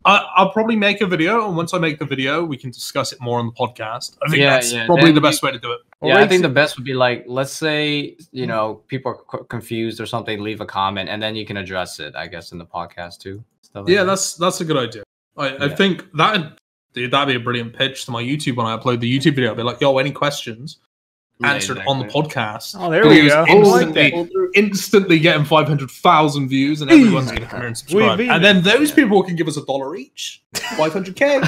I'll probably make a video, and once I make the video, we can discuss it more on the podcast. I think yeah, that's yeah. probably then the best we, way to do it. Yeah, right. I think the best would be like, let's say, you know, people are confused or something, leave a comment, and then you can address it, I guess, in the podcast too. Stuff like yeah, that. that's that's a good idea. I, yeah. I think that dude, that'd be a brilliant pitch to my YouTube when I upload the YouTube video. I'd be like, yo, any questions yeah, answered exactly. on the podcast? Oh, there we go. Instantly, oh, like instantly getting five hundred thousand views, and everyone's going to come here and subscribe. And then those people can give us a dollar each. five hundred K.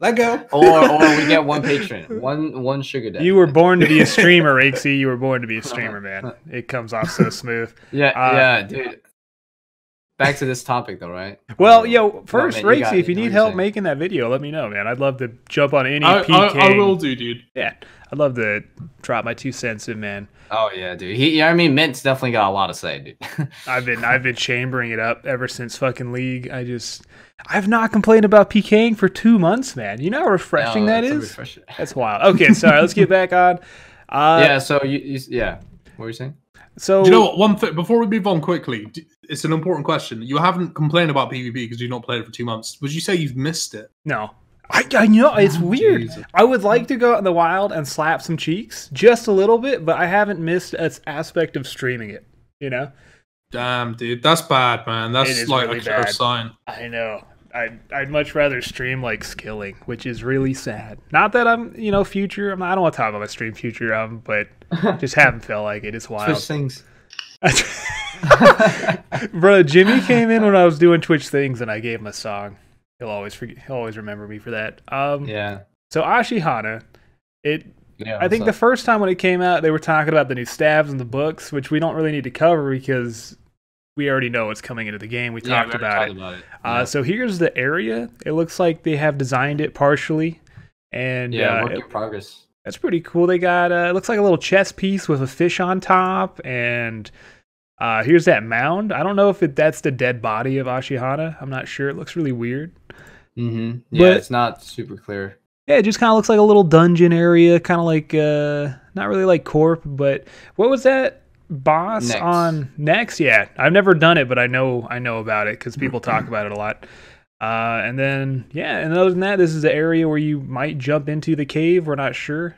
Let go. Or, or we get one patron. One one sugar daddy. You were born to be a streamer, Raikesy. You were born to be a streamer, man. It comes off so smooth. Yeah, uh, yeah, dude. Back to this topic, though, right? Well, um, yo, first, no, man, Raikesy, if you need help saying. making that video, let me know, man. I'd love to jump on any I, P K. I, I will do, dude. Yeah, I'd love to drop my two cents in, man. Oh yeah, dude. He, you know what I mean, Mint's definitely got a lot to say, dude. I've been, I've been chambering it up ever since fucking League. I just, I've not complained about PKing for two months, man. You know how refreshing no, that is. Refreshing. That's wild. Okay, sorry. Let's get back on. Uh, yeah. So you, you, yeah. What were you saying? So do you know what? One thing before we move on quickly, it's an important question. You haven't complained about PvP because you've not played it for two months. Would you say you've missed it? No, I, I know it's weird. Jesus. I would like to go out in the wild and slap some cheeks just a little bit, but I haven't missed an aspect of streaming it. You know? Damn, dude, that's bad, man. That's like really a bad sign. I know. I'd, I'd much rather stream like skilling, which is really sad. Not that I'm, you know, future. I'm not, I don't want to talk about my stream future, um, but just haven't felt like it. It's wild. Twitch things. Bro, Jimmy came in when I was doing Twitch things, and I gave him a song. He'll always forget. He'll always remember me for that. Um, yeah. So Ashihana, it. Yeah, I think up? the first time when it came out, they were talking about the new stabs and the books, which we don't really need to cover because. We already know what's coming into the game. We yeah, talked we about, it. about it. Uh, yeah. So here's the area. It looks like they have designed it partially, and yeah, uh, work in progress. That's pretty cool. They got uh, it looks like a little chess piece with a fish on top, and uh, here's that mound. I don't know if it, that's the dead body of Ashihana. I'm not sure. It looks really weird. Mm-hmm. Yeah, but, it's not super clear. Yeah, it just kind of looks like a little dungeon area, kind of like uh, not really like Corp, but what was that? Boss next. on next yeah I've never done it, but I know I know about it because people talk about it a lot. Uh, and then, yeah, and other than that, this is the area where you might jump into the cave. We're not sure.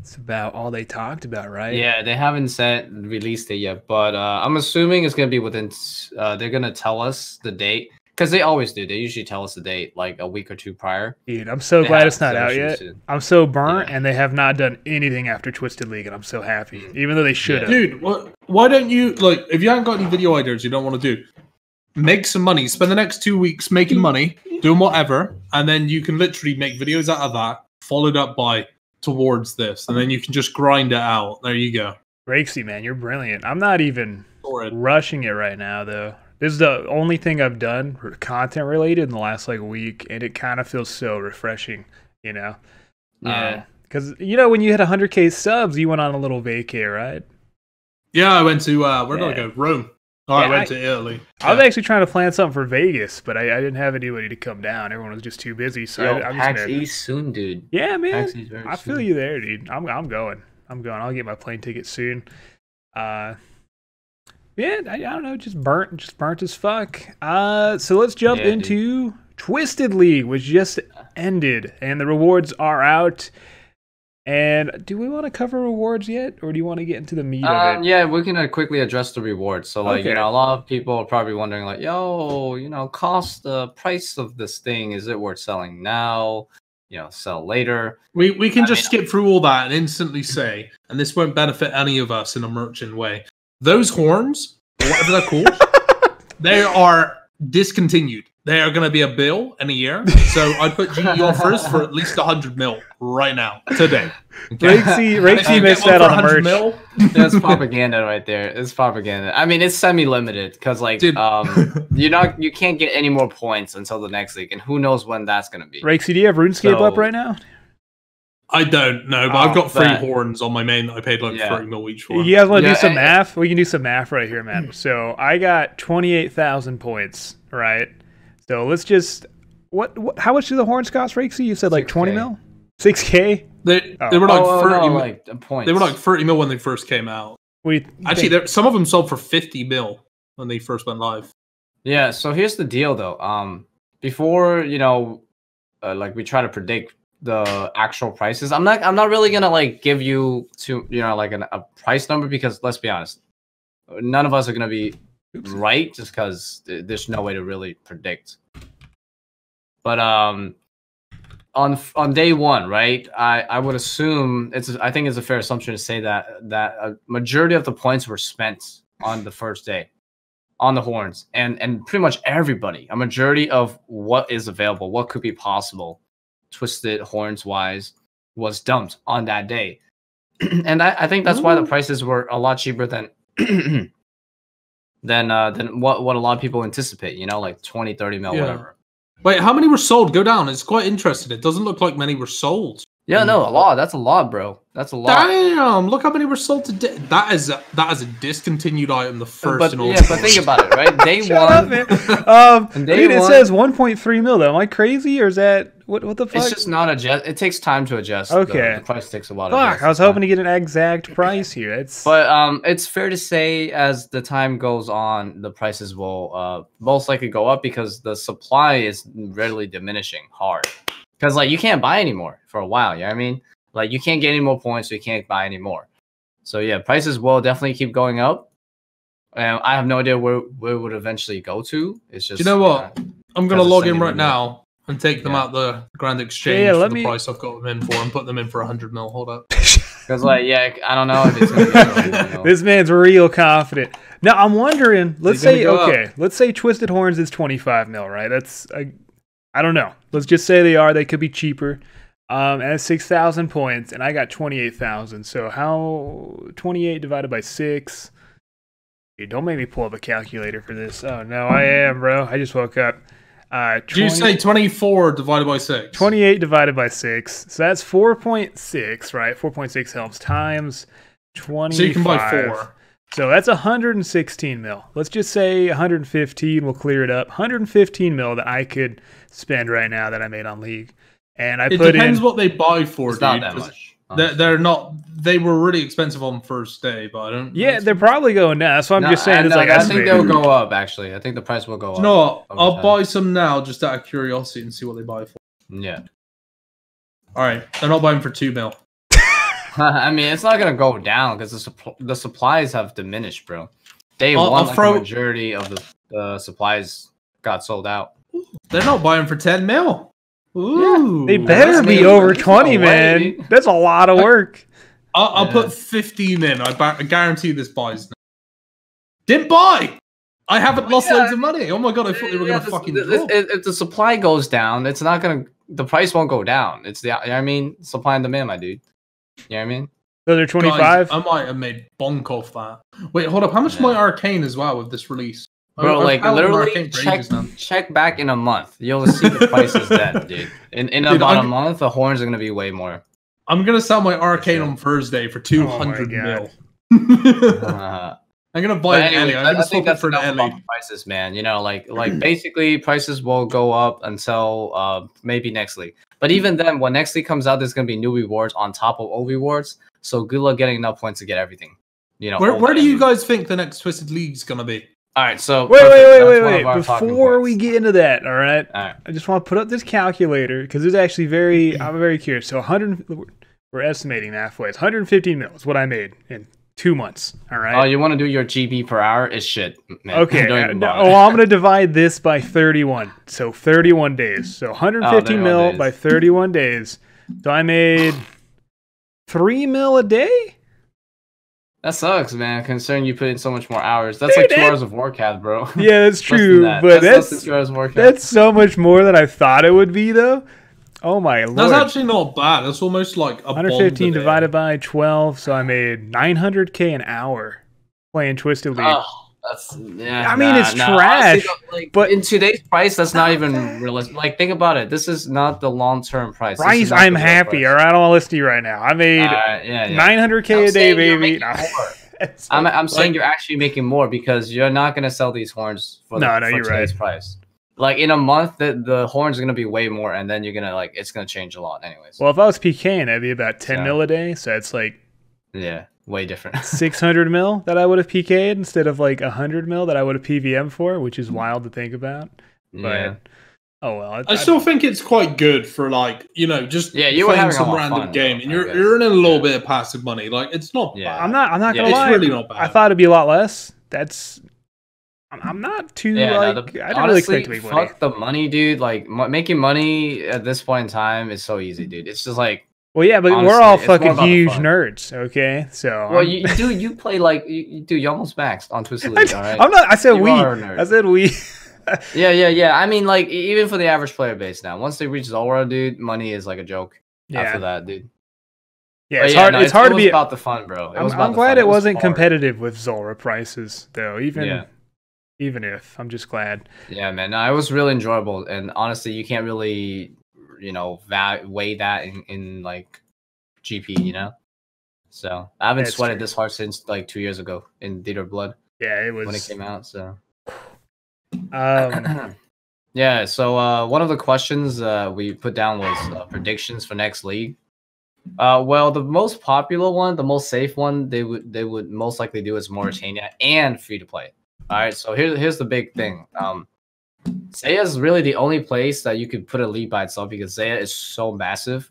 It's about all they talked about, right? Yeah, they haven't said released it yet, but uh, I'm assuming it's going to be within... Uh, they're going to tell us the date, because they always do. They usually tell us the date like a week or two prior. Dude, I'm so they glad it's not out yet. Soon. I'm so burnt, yeah. And they have not done anything after Twisted League, and I'm so happy, even though they should have. Yeah. Dude, what, why don't you... like? If you haven't got any video ideas you don't want to do... make some money. Spend the next two weeks making money, doing whatever, and then you can literally make videos out of that, followed up by towards this, and then you can just grind it out. There you go. Raikesy, man, you're brilliant. I'm not even Sorry. rushing it right now, though. This is the only thing I've done content-related in the last like week, and it kind of feels so refreshing, you know? Yeah. Because, uh, you know, when you hit one hundred K subs, you went on a little vacay, right? Yeah, I went to, uh, where yeah. did I go? Rome. Oh, yeah, I went I, to Italy. I was yeah. actually trying to plan something for Vegas, but I, I didn't have anybody to come down. Everyone was just too busy. So Yo, I, I'm PAX just East soon, dude. Yeah, man. I feel soon. you there, dude. I'm I'm going. I'm going. I'll get my plane ticket soon. Uh, yeah, I, I don't know. Just burnt, just burnt as fuck. Uh, so let's jump yeah, into dude. Twisted League, which just ended, and the rewards are out. And do we want to cover rewards yet, or do you want to get into the meat um, of it? Yeah, we're going to quickly address the rewards. So, like, okay. you know, a lot of people are probably wondering, like, yo, you know, cost the price of this thing. Is it worth selling now? You know, sell later. We we can I just mean, skip through all that and instantly say, and this won't benefit any of us in a merchant way, those horns, whatever they're called, they are discontinued. They are going to be a bill in a year, so I'd put G E offers for at least one hundred mil right now, today. Okay. Raikesy, Raikesy missed that on merch. Mil. That's propaganda right there. It's propaganda. I mean, it's semi-limited because, like, Dude. um, you not you can't get any more points until the next league, and who knows when that's going to be. Raikesy, do you have RuneScape so, up right now? I don't know, but oh, I've got three that. horns on my main that I paid like yeah. three mil each for. You guys want to yeah, do some I, math? We can do some math right here, man. So I got twenty-eight thousand points, right? So let's just what, what how much do the horns cost, Raikesy? You said like six K. twenty mil, six K. They oh. they were like oh, thirty oh, no, mil. Like, points. They were like thirty mil when they first came out. We actually there, some of them sold for fifty mil when they first went live. Yeah. So here's the deal, though. Um, before you know, uh, like we try to predict the actual prices. I'm not I'm not really gonna like give you to you know like an, a price number because let's be honest, none of us are gonna be. Oops. Right, just because there's no way to really predict. But um, on on day one, right? I I would assume it's. I think it's a fair assumption to say that that a majority of the points were spent on the first day, on the horns, and and pretty much everybody, a majority of what is available, what could be possible, twisted horns wise, was dumped on that day, and I, I think that's Ooh. why the prices were a lot cheaper than. Than uh, than what what a lot of people anticipate, you know, like twenty, thirty mil, yeah. whatever. Wait, how many were sold? Go down. It's quite interesting. It doesn't look like many were sold. Yeah, no, a lot. That's a lot, bro. That's a lot. Damn, look how many were sold today. That is a, that is a discontinued item. The first but, and all. Yeah, but think about it, right? Day Shut one. Up, um, day dude, one, it says one point three mil. Though, am I crazy or is that what? What the fuck? It's just not adjust. It takes time to adjust. Okay, the, the price takes a lot. Fuck, I was hoping time. to get an exact price here. It's but um, it's fair to say as the time goes on, the prices will uh most likely go up because the supply is readily diminishing hard. Because, like, you can't buy anymore for a while, you know what I mean? Like, you can't get any more points, so you can't buy anymore. So, yeah, prices will definitely keep going up. And I have no idea where, where it would eventually go to. It's just... You know what? Uh, I'm going to log in right now and take them yeah. out the Grand Exchange yeah, yeah, for the me... price I've got them in for and put them in for one hundred mil. Hold up. Because, like, yeah, I don't know if it's going to be... This man's real confident. Now, I'm wondering, let's say, okay, up? let's say Twisted Horns is twenty-five mil, right? That's... a, I don't know. Let's just say they are. They could be cheaper. Um, and it's six thousand points, and I got twenty-eight thousand. So how... twenty-eight divided by six. Dude, don't make me pull up a calculator for this. Oh, no, I am, bro. I just woke up. Uh, twenty, Did you say twenty-four divided by six? twenty-eight divided by six. So that's four point six, right? four point six helps times twenty-five. So you can buy four. So that's one hundred sixteen mil. Let's just say one hundred fifteen. We'll clear it up. one hundred fifteen mil that I could spend right now that I made on League. And I it put in. It depends what they buy for. It's dude, not that much. Honestly. They're not. They were really expensive on the first day, but I don't. Yeah, they're probably going now. That's what I'm no, just saying. I, it's no, like I think they'll go up. Actually, I think the price will go up. No, I'll time. buy some now just out of curiosity and see what they buy for. Yeah. All right, they're not buying for two mil. I mean, it's not gonna go down because the supp the supplies have diminished, bro. Day I'll, one, I'll like throw... the majority of the, the supplies got sold out. Ooh, they're not buying for ten mil. Ooh, yeah. They better be over twenty, man. Way. That's a lot of work. I, I'll, I'll yeah. put fifteen in. I, I guarantee this buys now. Didn't buy. I haven't oh, lost yeah. loads of money. Oh my god, I thought they were yeah, gonna fucking. If, if the supply goes down, it's not gonna. The price won't go down. It's the. You know what I mean, supply and demand, my dude. You know what I mean? So they're twenty-five. I might have made bonk off that. Wait, hold up. How much yeah. my Arcane as well with this release? Bro, I, like I literally check, check back in a month. You'll see the price is dead, dude. In in dude, about I'm, a month, the horns are gonna be way more. I'm gonna sell my Arcane on Thursday for two hundred oh mil. uh, I'm gonna buy an Ellie. I'm gonna I think that's for an Ellie. Prices, man. You know, like like basically prices will go up until uh maybe next league. But even then, when next league comes out, there's gonna be new rewards on top of old rewards. So good luck getting enough points to get everything. You know. Where where do you guys think the next Twisted League's gonna be? All right, so wait, perfect. wait, wait, wait, wait. Before we get into that, all right, all right. I just want to put up this calculator because it's actually very. I'm very curious. So, one hundred. We're estimating halfway. It's one hundred fifty mil is what I made in two months. All right. Oh, you want to do your G B per hour? It's shit, man. Okay. Uh, no, well, I'm gonna divide this by thirty-one. So thirty-one days. So one hundred fifty oh, mil days. By thirty-one days. So I made three mil a day. That sucks, man. Considering you put in so much more hours. That's Dude, like two that, hours of Warcraft, bro. Yeah, that's true. That. But that's, that's, that's, that's so much more than I thought it would be, though. Oh, my Lord. That's actually not bad. That's almost like a one hundred fifteen divided by twelve. So I made nine hundred K an hour playing Twisted League. Oh. That's, yeah, I mean, nah, it's nah. trash. Honestly, like, but in today's price, that's not even realistic. Like, think about it. This is not the long-term price. Price, I'm happy. All right, I'll list you right now. I made uh, yeah, yeah. nine hundred K a day, baby. No. I'm, I'm saying you're actually making more because you're not going to sell these horns for, the, no, no, for you're today's right. price. Like, in a month, the, the horns are going to be way more, and then you're going to, like, it's going to change a lot anyways. Well, if I was PKing, that'd be about ten so, mil a day, so it's like... Yeah. Way different. six hundred mil that I would have P K'd instead of like one hundred mil that I would have P V M for, which is wild to think about. But yeah. oh well. I, I still I, think it's quite good for like, you know, just yeah, you playing some random fun, game though, and you're you're in a little yeah. bit of passive money. Like it's not yeah. bad. I'm not I'm not yeah, gonna it's lie. Really not bad. I thought it'd be a lot less. That's I'm not too yeah, like no, the, I didn't honestly, really expect to make money. Fuck the money, dude. Like m making money at this point in time is so easy, dude. It's just like Well, yeah, but Honestly, we're all fucking huge nerds, okay? So, well, you, dude, you play like, you, dude, you almost maxed on Twisted League, all right? I'm not. I said you we. I said we. yeah, yeah, yeah. I mean, like, even for the average player base now, once they reach Zolra, dude, money is like a joke. Yeah. After that, dude. Yeah, it's yeah, hard. No, it's it, hard it to be about the fun, bro. It I'm, was I'm glad it, it was wasn't hard. competitive with Zolra prices, though. Even. Yeah. Even if I'm just glad. Yeah, man. No, it was really enjoyable, and honestly, you can't really. You know, that weigh that in, in like G P, you know. So I haven't That's sweated true. this hard since like two years ago in Theater of Blood. Yeah, it was when it came out. So, um, yeah. So uh, one of the questions uh, we put down was uh, predictions for next league. Uh, well, the most popular one, the most safe one, they would they would most likely do is Morytania and free to play. All right. So here's here's the big thing. Um, Zaya is really the only place that you could put a lead by itself because Zaya is so massive.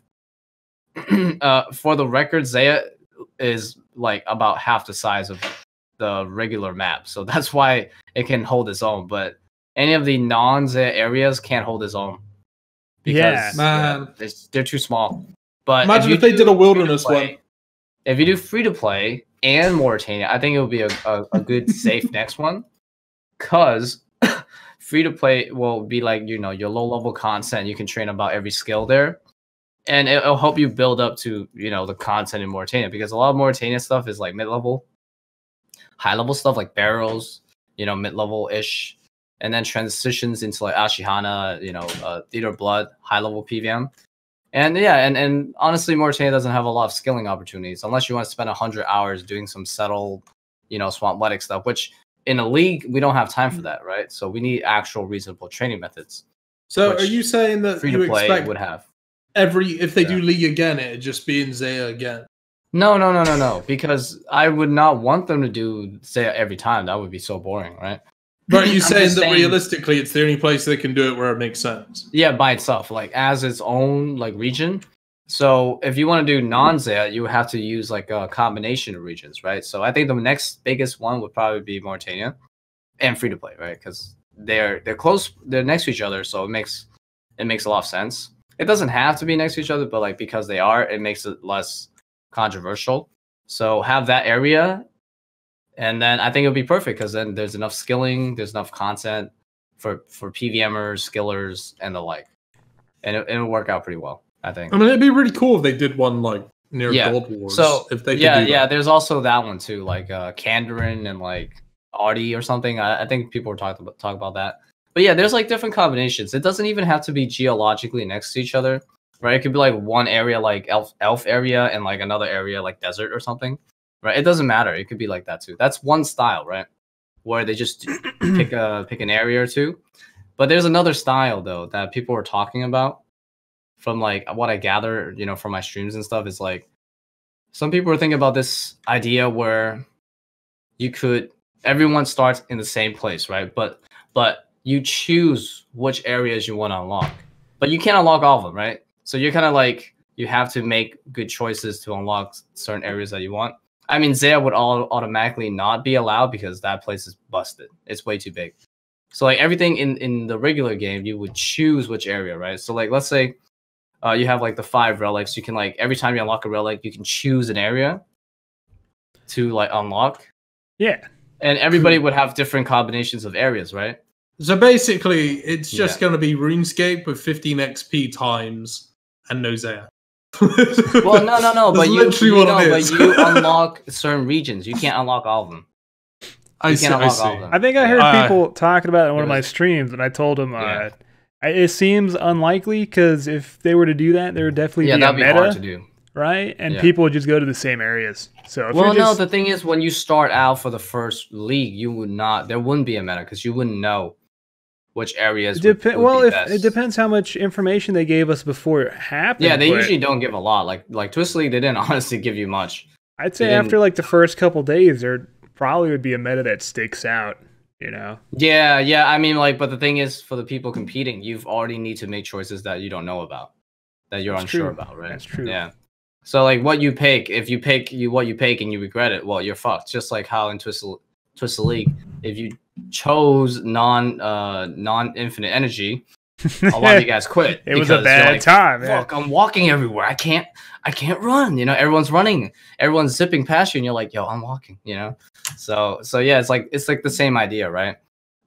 uh, for the record, Zaya is like about half the size of the regular map, so that's why it can hold its own. But any of the non-Zaya areas can't hold its own because yeah, uh, they're too small. But imagine if, if they did a wilderness one. If you do free to play and Morytania, I think it would be a, a, a good safe next one because. Free to play will be like, you know, your low level content. You can train about every skill there, and it'll help you build up to, you know, the content in Morytania because a lot of Morytania stuff is like mid level, high level stuff like barrels, you know, mid level ish, and then transitions into like Ashihana, you know, uh, Theater of Blood, high level P V M, and yeah, and and honestly, Morytania doesn't have a lot of skilling opportunities unless you want to spend a hundred hours doing some settled, you know, Swampletic stuff, which. In a league, we don't have time for that, right? So we need actual reasonable training methods. So are you saying that free to play would have every if they yeah. do League again, it'd just be in Zaya again. No, no, no, no, no. Because I would not want them to do Zaya every time. That would be so boring, right? But you're saying that saying, realistically, it's the only place they can do it where it makes sense. Yeah, by itself, like as its own like region. So if you want to do non-Zaya, you have to use like a combination of regions, right? So I think the next biggest one would probably be Morytania and free to play, right? Because they're they're close, they're next to each other, so it makes it makes a lot of sense. It doesn't have to be next to each other, but like because they are, it makes it less controversial. So have that area, and then I think it'll be perfect because then there's enough skilling, there's enough content for for PVMers, skillers, and the like, and it, it'll work out pretty well. I think. I mean, it'd be really cool if they did one like near yeah. Gold Wars. So if they yeah, could do yeah. That. There's also that one too, like uh, Kandarin and like Arty or something. I, I think people were talking about talk about that. But yeah, there's like different combinations. It doesn't even have to be geologically next to each other, right? It could be like one area, like elf elf area, and like another area, like desert or something, right? It doesn't matter. It could be like that too. That's one style, right? Where they just pick a pick an area or two. But there's another style though that people were talking about. From like what I gather, you know, from my streams and stuff, is like some people are thinking about this idea where you could everyone starts in the same place, right? But but you choose which areas you want to unlock, but you can't unlock all of them, right? So you're kind of like you have to make good choices to unlock certain areas that you want. I mean, Zaya would all automatically not be allowed because that place is busted; it's way too big. So like everything in in the regular game, you would choose which area, right? So like let's say. Uh, you have like the five relics. You can like every time you unlock a relic, you can choose an area to like unlock. Yeah, and everybody would have different combinations of areas, right? So basically, it's just yeah. going to be RuneScape with fifteen X P times and no Zaya. Well, no, no, no. But you, you, know, but you unlock certain regions. You can't unlock all of them. You I can't see, unlock I see. all of them. I think I heard uh, people talking about it in one of my streams, and I told them. Uh, yeah. It seems unlikely because if they were to do that, there would definitely yeah, be a meta, be hard to do. Right? And yeah. people would just go to the same areas. So if well, just... no. The thing is, when you start out for the first league, you would not. There wouldn't be a meta because you wouldn't know which areas. Dep would, would well, be if, best. It depends how much information they gave us before it happened. Yeah, they usually it. don't give a lot. Like like Twisted League, they didn't honestly give you much. I'd say they after didn't... like the first couple days, there probably would be a meta that sticks out. You know? Yeah, yeah. I mean, like, but the thing is, for the people competing, you've already need to make choices that you don't know about, that you're That's unsure true. about, right? That's true. Yeah. So, like, what you pick, if you pick you what you pick and you regret it, well, you're fucked. Just like how in Twisted Twisted League, if you chose non uh non infinite energy, a lot of you guys quit. It was a bad like, time. Man. Fuck, I'm walking everywhere. I can't. I can't run. You know, everyone's running. Everyone's zipping past you, and you're like, yo, I'm walking. You know. So, so yeah, it's like it's like the same idea, right?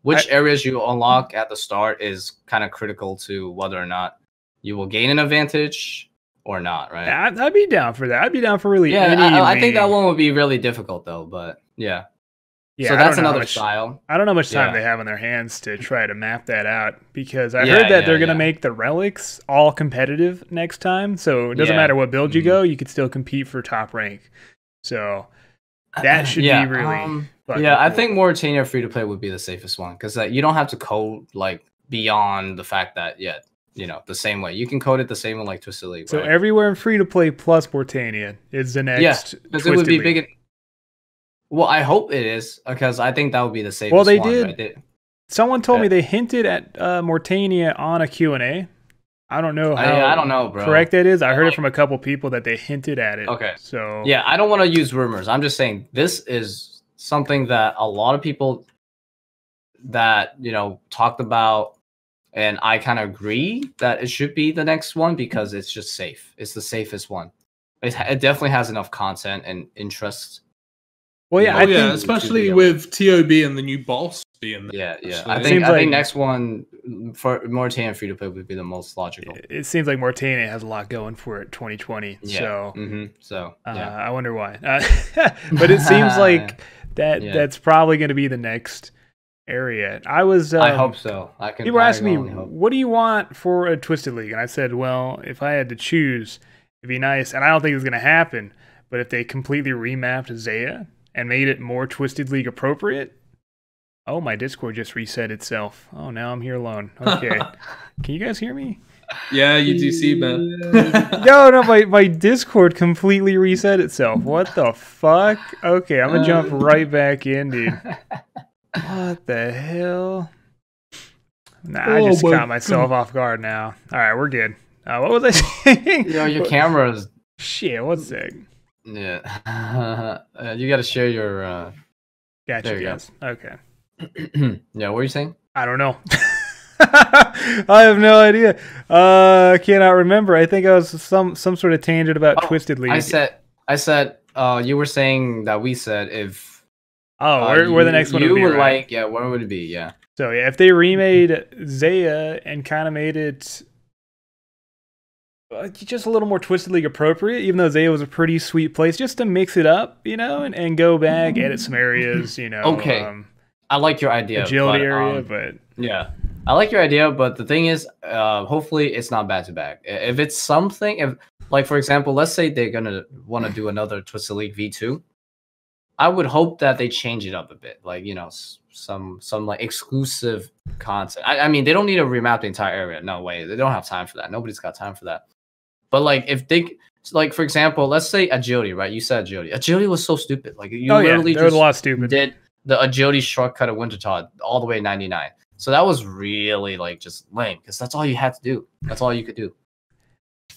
Which I, areas you unlock at the start is kind of critical to whether or not you will gain an advantage or not, right? I'd, I'd be down for that. I'd be down for really. Yeah, any I, I think that one would be really difficult though. But yeah, yeah. So that's another much, style. I don't know how much time yeah. they have on their hands to try to map that out because I yeah, heard that yeah, they're gonna yeah. make the relics all competitive next time. So it doesn't yeah. matter what build you mm-hmm. go, you could still compete for top rank. So. That should yeah, be really. Um, yeah, cool. I think Morytania free to play would be the safest one because uh, you don't have to code like beyond the fact that yet yeah, you know the same way you can code it the same way like Twisted League. So right? everywhere in free to play plus Morytania is the next. Yes, yeah, because it would be League. big. Well, I hope it is because I think that would be the safest. Well, they one, did. Right? They, Someone told yeah. me they hinted at uh, Morytania on a Q and A. I don't know how I, I don't know, bro. correct that is. I heard it from a couple people that they hinted at it. Okay. So yeah, I don't want to use rumors. I'm just saying this is something that a lot of people that, you know, talked about and I kind of agree that it should be the next one because it's just safe. It's the safest one. It, it definitely has enough content and interest. Well, yeah, you know, I yeah think especially with T O B and the new boss. There, yeah, yeah. Actually. I think I like, think next one for Morytania free to play would be the most logical. It seems like Morytania has a lot going for it twenty twenty. Yeah. So, mm-hmm. so uh, yeah. I wonder why. Uh, but it seems like that yeah. that's probably going to be the next area. I was. Um, I hope so. I can. People were asking me, hope. "What do you want for a Twisted League?" And I said, "Well, if I had to choose, it'd be nice." And I don't think it's going to happen. But if they completely remapped Zaya and made it more Twisted League appropriate. Oh, my Discord just reset itself. Oh, now I'm here alone. Okay. Can you guys hear me? Yeah, you do see, man. no, no, my, my Discord completely reset itself. What the fuck? Okay, I'm going to jump right back in, dude. What the hell? Nah, oh, I just caught myself God. off guard now. All right, we're good. Uh, what was I saying? Yo, your camera's... Shit, what's that? Yeah. Uh, you got to share your... Uh... Gotcha, there you guys. Go. Okay. Yeah, what are you saying? I don't know. I have no idea. I uh, cannot remember. I think I was some some sort of tangent about oh, Twisted League. I said, I said, uh, you were saying that we said if. Oh, uh, where, you, where the next one? You would be, were right? like, yeah, where would it be? Yeah. So yeah, if they remade Zaya and kind of made it uh, just a little more Twisted League appropriate, even though Zaya was a pretty sweet place, just to mix it up, you know, and and go back, edit some areas, you know. Okay. Um, I like your idea. Agility but, area, um, but yeah. I like your idea, but the thing is, uh, hopefully it's not back to back. If it's something, if like for example, let's say they're gonna want to do another Twisted League V two, I would hope that they change it up a bit, like you know, some some like exclusive content. I, I mean, they don't need to remap the entire area. No way, they don't have time for that. Nobody's got time for that. But like, if they like for example, let's say agility, right? You said agility. Agility was so stupid. Like you oh, literally yeah. there was just a lot of stupid. Did the agility shortcut of Wintertod all the way to ninety-nine. So that was really like just lame because that's all you had to do. That's all you could do.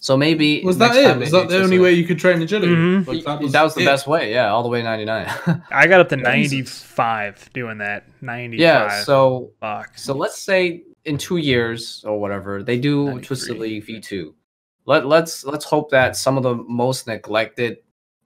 So maybe was that it? Was that the only way you could train agility? Mm-hmm. Like that was, that was the it. best way. Yeah, all the way to ninety-nine. I got up to ninety-five doing that. ninety-five. Yeah. So Fuck. so let's say in two years or whatever they do Twisted League V two. Let let's let's hope that some of the most neglected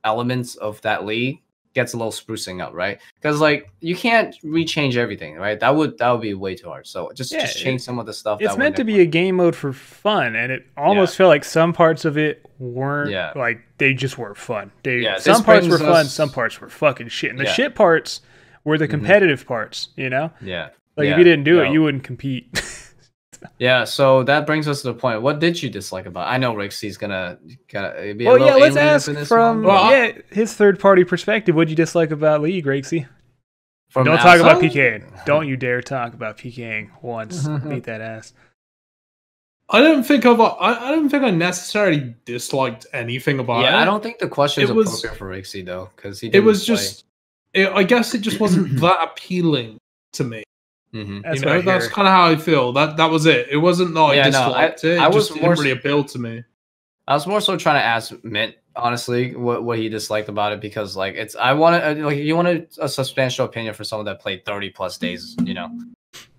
elements of that league gets a little sprucing up, right? Because like you can't rechange everything, right? That would that would be way too hard. So just, yeah, just change some of the stuff. It's that meant to be a game mode for fun, and it almost yeah. felt like some parts of it weren't. Yeah. Like they just weren't fun. They yeah, some parts were us... fun, some parts were fucking shit, and the yeah. shit parts were the competitive mm-hmm. parts. You know? Yeah. Like yeah. if you didn't do no. it, you wouldn't compete. Yeah, so that brings us to the point. What did you dislike about it? I know Raikesy gonna, gonna be a well, yeah, let's ask from well, yeah, his third-party perspective. What did you dislike about League, Raikesy? Don't talk about PKing. Don't you dare talk about PKing once. Beat that ass. I don't think I've, I I don't think I necessarily disliked anything about yeah, it. Yeah, I don't think the question is appropriate for Raikesy though, because he didn't it was play. just. It, I guess it just wasn't that appealing to me. Mm-hmm. That's, you know, that's kind of how I feel. That that was it. It wasn't that I yeah, disliked no, I, it. It I was just more didn't really appeal to me. I was more so trying to ask Mint honestly what what he disliked about it because like it's I wanted like you wanted a substantial opinion for someone that played thirty plus days, you know.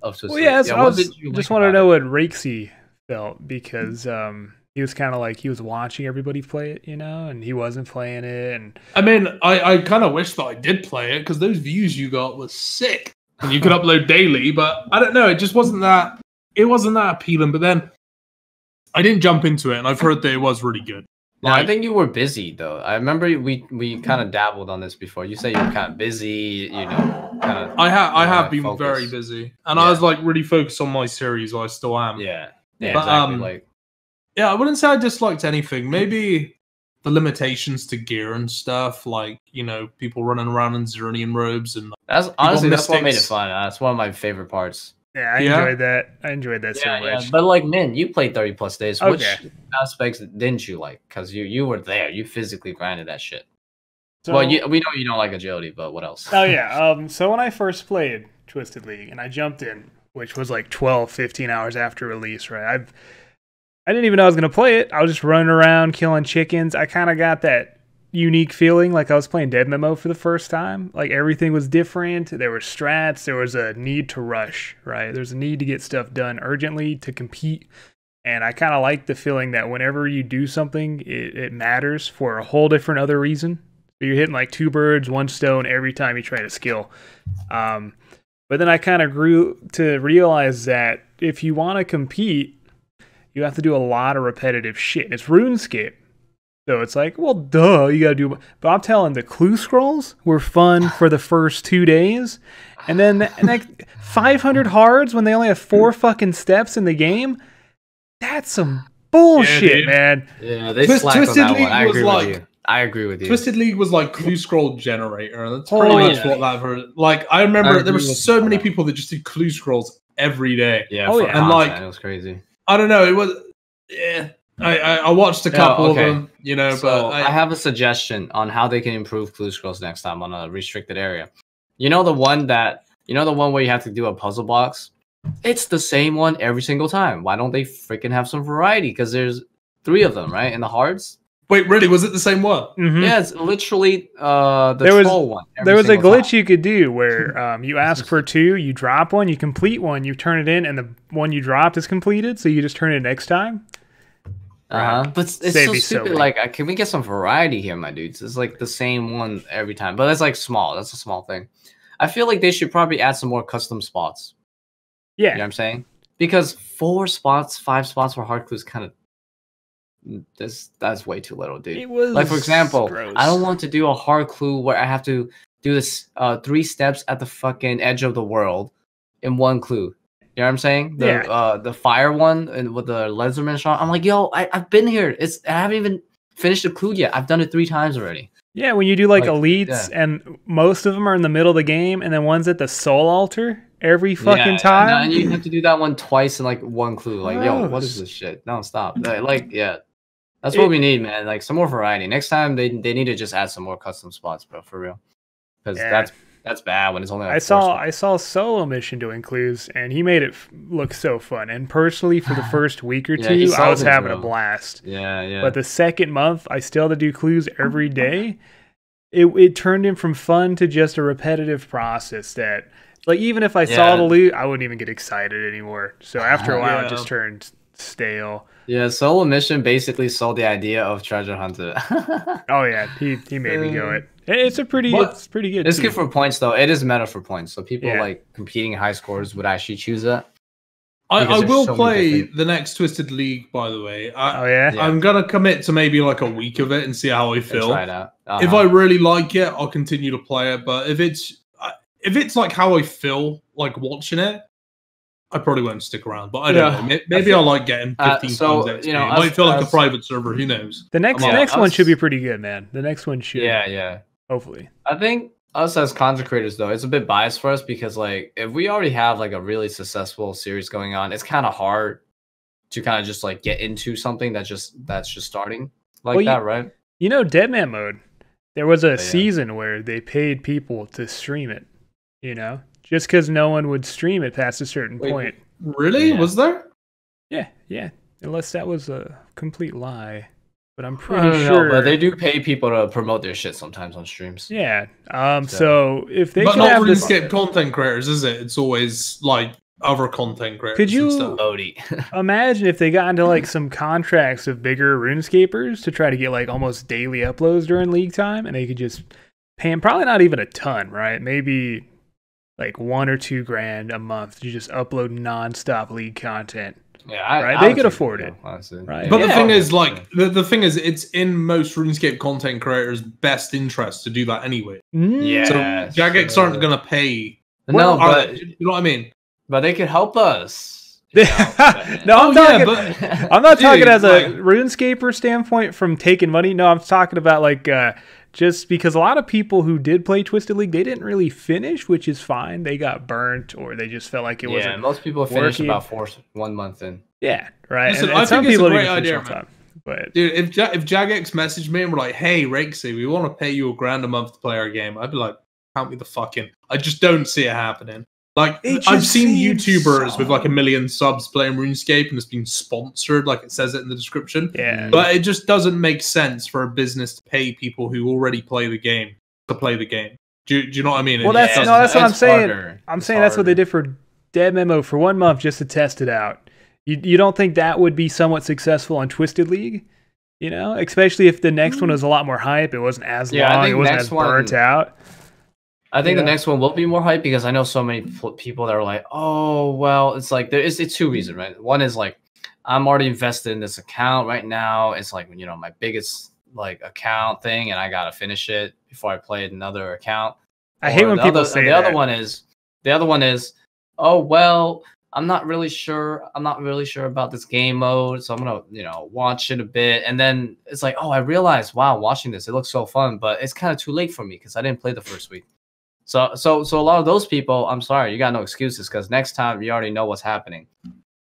Of well, yeah, yeah I was, just like want to know it? what Raikesy felt because um he was kind of like he was watching everybody play it, you know, and he wasn't playing it. And I mean, I I kind of wish that I did play it because those views you got was sick. And you could upload daily, but I don't know. It just wasn't that. It wasn't that appealing. But then I didn't jump into it, and I've heard that it was really good. Like, no, I think you were busy though. I remember we we kind of dabbled on this before. You say you were kind of busy, you know. Kind of. I have I have been focused. very busy, and yeah. I was like really focused on my series. I still am. Yeah. Yeah. But, exactly. Um, like. Yeah, I wouldn't say I disliked anything. Maybe the limitations to gear and stuff, like, you know, people running around in Xernean robes. And that's honestly, that's what made it fun. That's one of my favorite parts. Yeah, I yeah. enjoyed that. I enjoyed that yeah, so much. Yeah. But like, Min, you played thirty plus days. Okay. Which aspects didn't you like? Because you, you were there. You physically grinded that shit. So, well, you, we know you don't like agility, but what else? Oh, yeah. Um. So when I first played Twisted League and I jumped in, which was like twelve, fifteen hours after release, right? I've... I didn't even know I was going to play it. I was just running around killing chickens. I kind of got that unique feeling like I was playing Deadman Mode for the first time. Like everything was different. There were strats. There was a need to rush, right? There's a need to get stuff done urgently to compete. And I kind of like the feeling that whenever you do something, it, it matters for a whole different other reason. So you're hitting like two birds, one stone every time you try to skill. Um, but then I kind of grew to realize that if you want to compete, you have to do a lot of repetitive shit. It's RuneScape. So it's like, well, duh, you gotta do... But I'm telling, the clue scrolls were fun for the first two days. And then and like five hundred hards when they only have four fucking steps in the game? That's some bullshit, yeah, man. Yeah, they Twist, slapped on that League one. I agree like, with you. I agree with you. Twisted League was like clue scroll generator. That's pretty oh, much yeah. what that heard. Like, I remember I there were so many people that just did clue scrolls every day. Yeah, oh, yeah. And like, it was crazy. I don't know. It was yeah. I, I, I watched a couple oh, okay. of them, you know. So but I, I have a suggestion on how they can improve Clue Scrolls next time on a restricted area. You know the one that you know the one where you have to do a puzzle box. It's the same one every single time. Why don't they freaking have some variety? Because there's three of them, right? In the hards. Wait, really? Was it the same one? Mm-hmm. Yeah, it's literally uh, the there troll was, one. There was a glitch time. you could do where um, you ask for two, you drop one, you complete one, you turn it in, and the one you dropped is completed, so you just turn it next time. Uh-huh. But it's, it's so stupid. So like, can we get some variety here, my dudes? It's like the same one every time, but it's like small. That's a small thing. I feel like they should probably add some more custom spots. Yeah. You know what I'm saying? Because four spots, five spots for hard clues kind of... This, that's way too little, dude. It was like, for example, gross. I don't want to do a hard clue where I have to do this uh, three steps at the fucking edge of the world in one clue. You know what I'm saying? The yeah. uh, the fire one and with the laserman shot. I'm like, yo, I, I've been here. It's I haven't even finished the clue yet. I've done it three times already. Yeah, when you do like, like elites, yeah. and most of them are in the middle of the game, and then one's at the soul altar every fucking yeah, time. Yeah, and you have to do that one twice in like one clue. Like, gross. Yo, what is this shit? No, stop. Like, yeah, that's what it, we need, man. Like some more variety. Next time they they need to just add some more custom spots, bro, for real. Because yeah. that's. That's bad when it's only. Like I saw I saw Solo Mission doing clues, and he made it f look so fun. And personally, for the first week or two, yeah, I was having real. a blast. Yeah, yeah. But the second month, I still had to do clues every day. It it turned in from fun to just a repetitive process that, like, even if I yeah. saw the loot, I wouldn't even get excited anymore. So after a while, yeah. it just turned stale. Yeah, Solo Mission basically sold the idea of treasure hunter. Oh yeah, he he made me go it. It's a pretty, but it's pretty good. It's too. good for points, though. It is meta for points, so people yeah. like competing high scores would actually choose that. I, I will so play the next Twisted League, by the way. I, oh yeah, yeah. I'm gonna commit to maybe like a week of it and see how I feel. Try it out. Uh-huh. If I really like it, I'll continue to play it. But if it's if it's like how I feel like watching it, I probably won't stick around. But I don't yeah. know. Maybe, maybe I'll like getting fifteen uh, so, times. You know, I might feel like us, a private server. Who knows? The next yeah, next us, one should be pretty good, man. The next one should. Yeah, yeah. Hopefully. I think us as content creators, though, it's a bit biased for us because, like, if we already have, like, a really successful series going on, it's kind of hard to kind of just, like, get into something that just, that's just starting like well, that, you, right? You know, Deadman Mode, there was a yeah. season where they paid people to stream it, you know? Just because no one would stream it past a certain Wait, point. Really? Yeah. Was there? Yeah, yeah. Unless that was a complete lie. But I'm pretty I don't sure know, but they do pay people to promote their shit sometimes on streams. Yeah. Um. So, so if they but could not have RuneScape this... content creators, is it? It's always like other content creators. Could you imagine if they got into like some contracts of bigger RuneScapers to try to get like almost daily uploads during league time, and they could just pay them probably not even a ton, right? Maybe like one or two grand a month to just upload nonstop league content. Yeah, I, right? I they could afford it. Honestly. Right? But yeah. the thing is, like, the, the thing is, it's in most RuneScape content creators' best interest to do that anyway. Yeah. So Jagex sure. aren't going to pay. No, but... They, you know what I mean? But they could help us. You know, but, no, I'm, oh, talking, yeah, but, I'm not dude, talking as a like, RuneScaper standpoint from taking money. No, I'm talking about, like, uh, just because a lot of people who did play Twisted League, they didn't really finish, which is fine. They got burnt, or they just felt like it yeah, wasn't. Yeah, most people finish about four, one month in. Yeah, right. Listen, and, and I some think people it's a great idea, man. But dude, if ja if Jagex messaged me and were like, "Hey, Raikesy, we want to pay you a grand a month to play our game," I'd be like, "Count me the fuck in." I just don't see it happening. Like I've seen YouTubers so... with like a million subs playing RuneScape and it's been sponsored, like it says it in the description. Yeah. But it just doesn't make sense for a business to pay people who already play the game to play the game. Do, do you know what I mean? Well, that's, no, that's what I'm saying. Harder. I'm saying that's what they did for Deadman Mode for one month just to test it out. You you don't think that would be somewhat successful on Twisted League? You know, especially if the next mm. one was a lot more hype. It wasn't as yeah, long. It wasn't as burnt one... out. I think yeah. the next one will be more hype because I know so many people that are like, oh, well, it's like, there is, it's two reasons, right? One is like, I'm already invested in this account right now. It's like, you know, my biggest like account thing and I got to finish it before I play another account. I or hate when people other, say the that. Other one is, the other one is, oh, well, I'm not really sure. I'm not really sure about this game mode. So I'm going to, you know, watch it a bit. And then it's like, oh, I realized, wow, watching this, it looks so fun, but it's kind of too late for me because I didn't play the first week. So, so, so a lot of those people, I'm sorry, you got no excuses because next time you already know what's happening.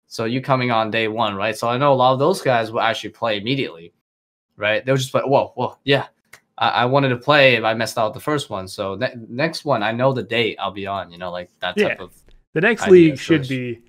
So you coming on day one, right? So I know a lot of those guys will actually play immediately, right? They'll just play, whoa, whoa, yeah. I, I wanted to play if I messed out the first one. So ne next one, I know the date I'll be on, you know, like that type yeah. of The next league should so be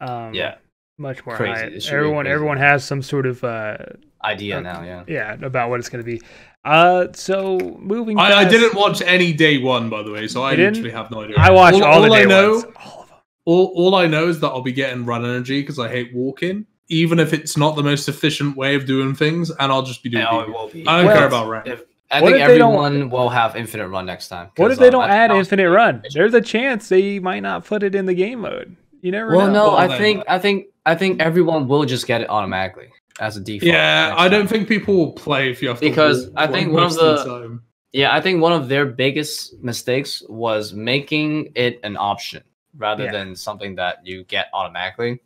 um, yeah. much more high. Everyone, everyone has some sort of uh, idea uh, now, yeah. Yeah, about what it's going to be. Uh, so moving I, past... I didn't watch any day one, by the way, so you I didn't? literally have no idea. I watched all, all, all the day I know, ones. All of them. All, all I know is that I'll be getting run energy because I hate walking, even if it's not the most efficient way of doing things, and I'll just be doing no, it will be. I don't well, care about run. If, I what think everyone will have infinite run next time. What if they um, don't I, add I, infinite run? There's a chance they might not put it in the game mode. You never well, know. Well, no, I think, mode. I think, I think everyone will just get it automatically as a default. Yeah, I don't time. think people will play if you have to. Because I think one of the, the yeah, I think one of their biggest mistakes was making it an option rather yeah. than something that you get automatically.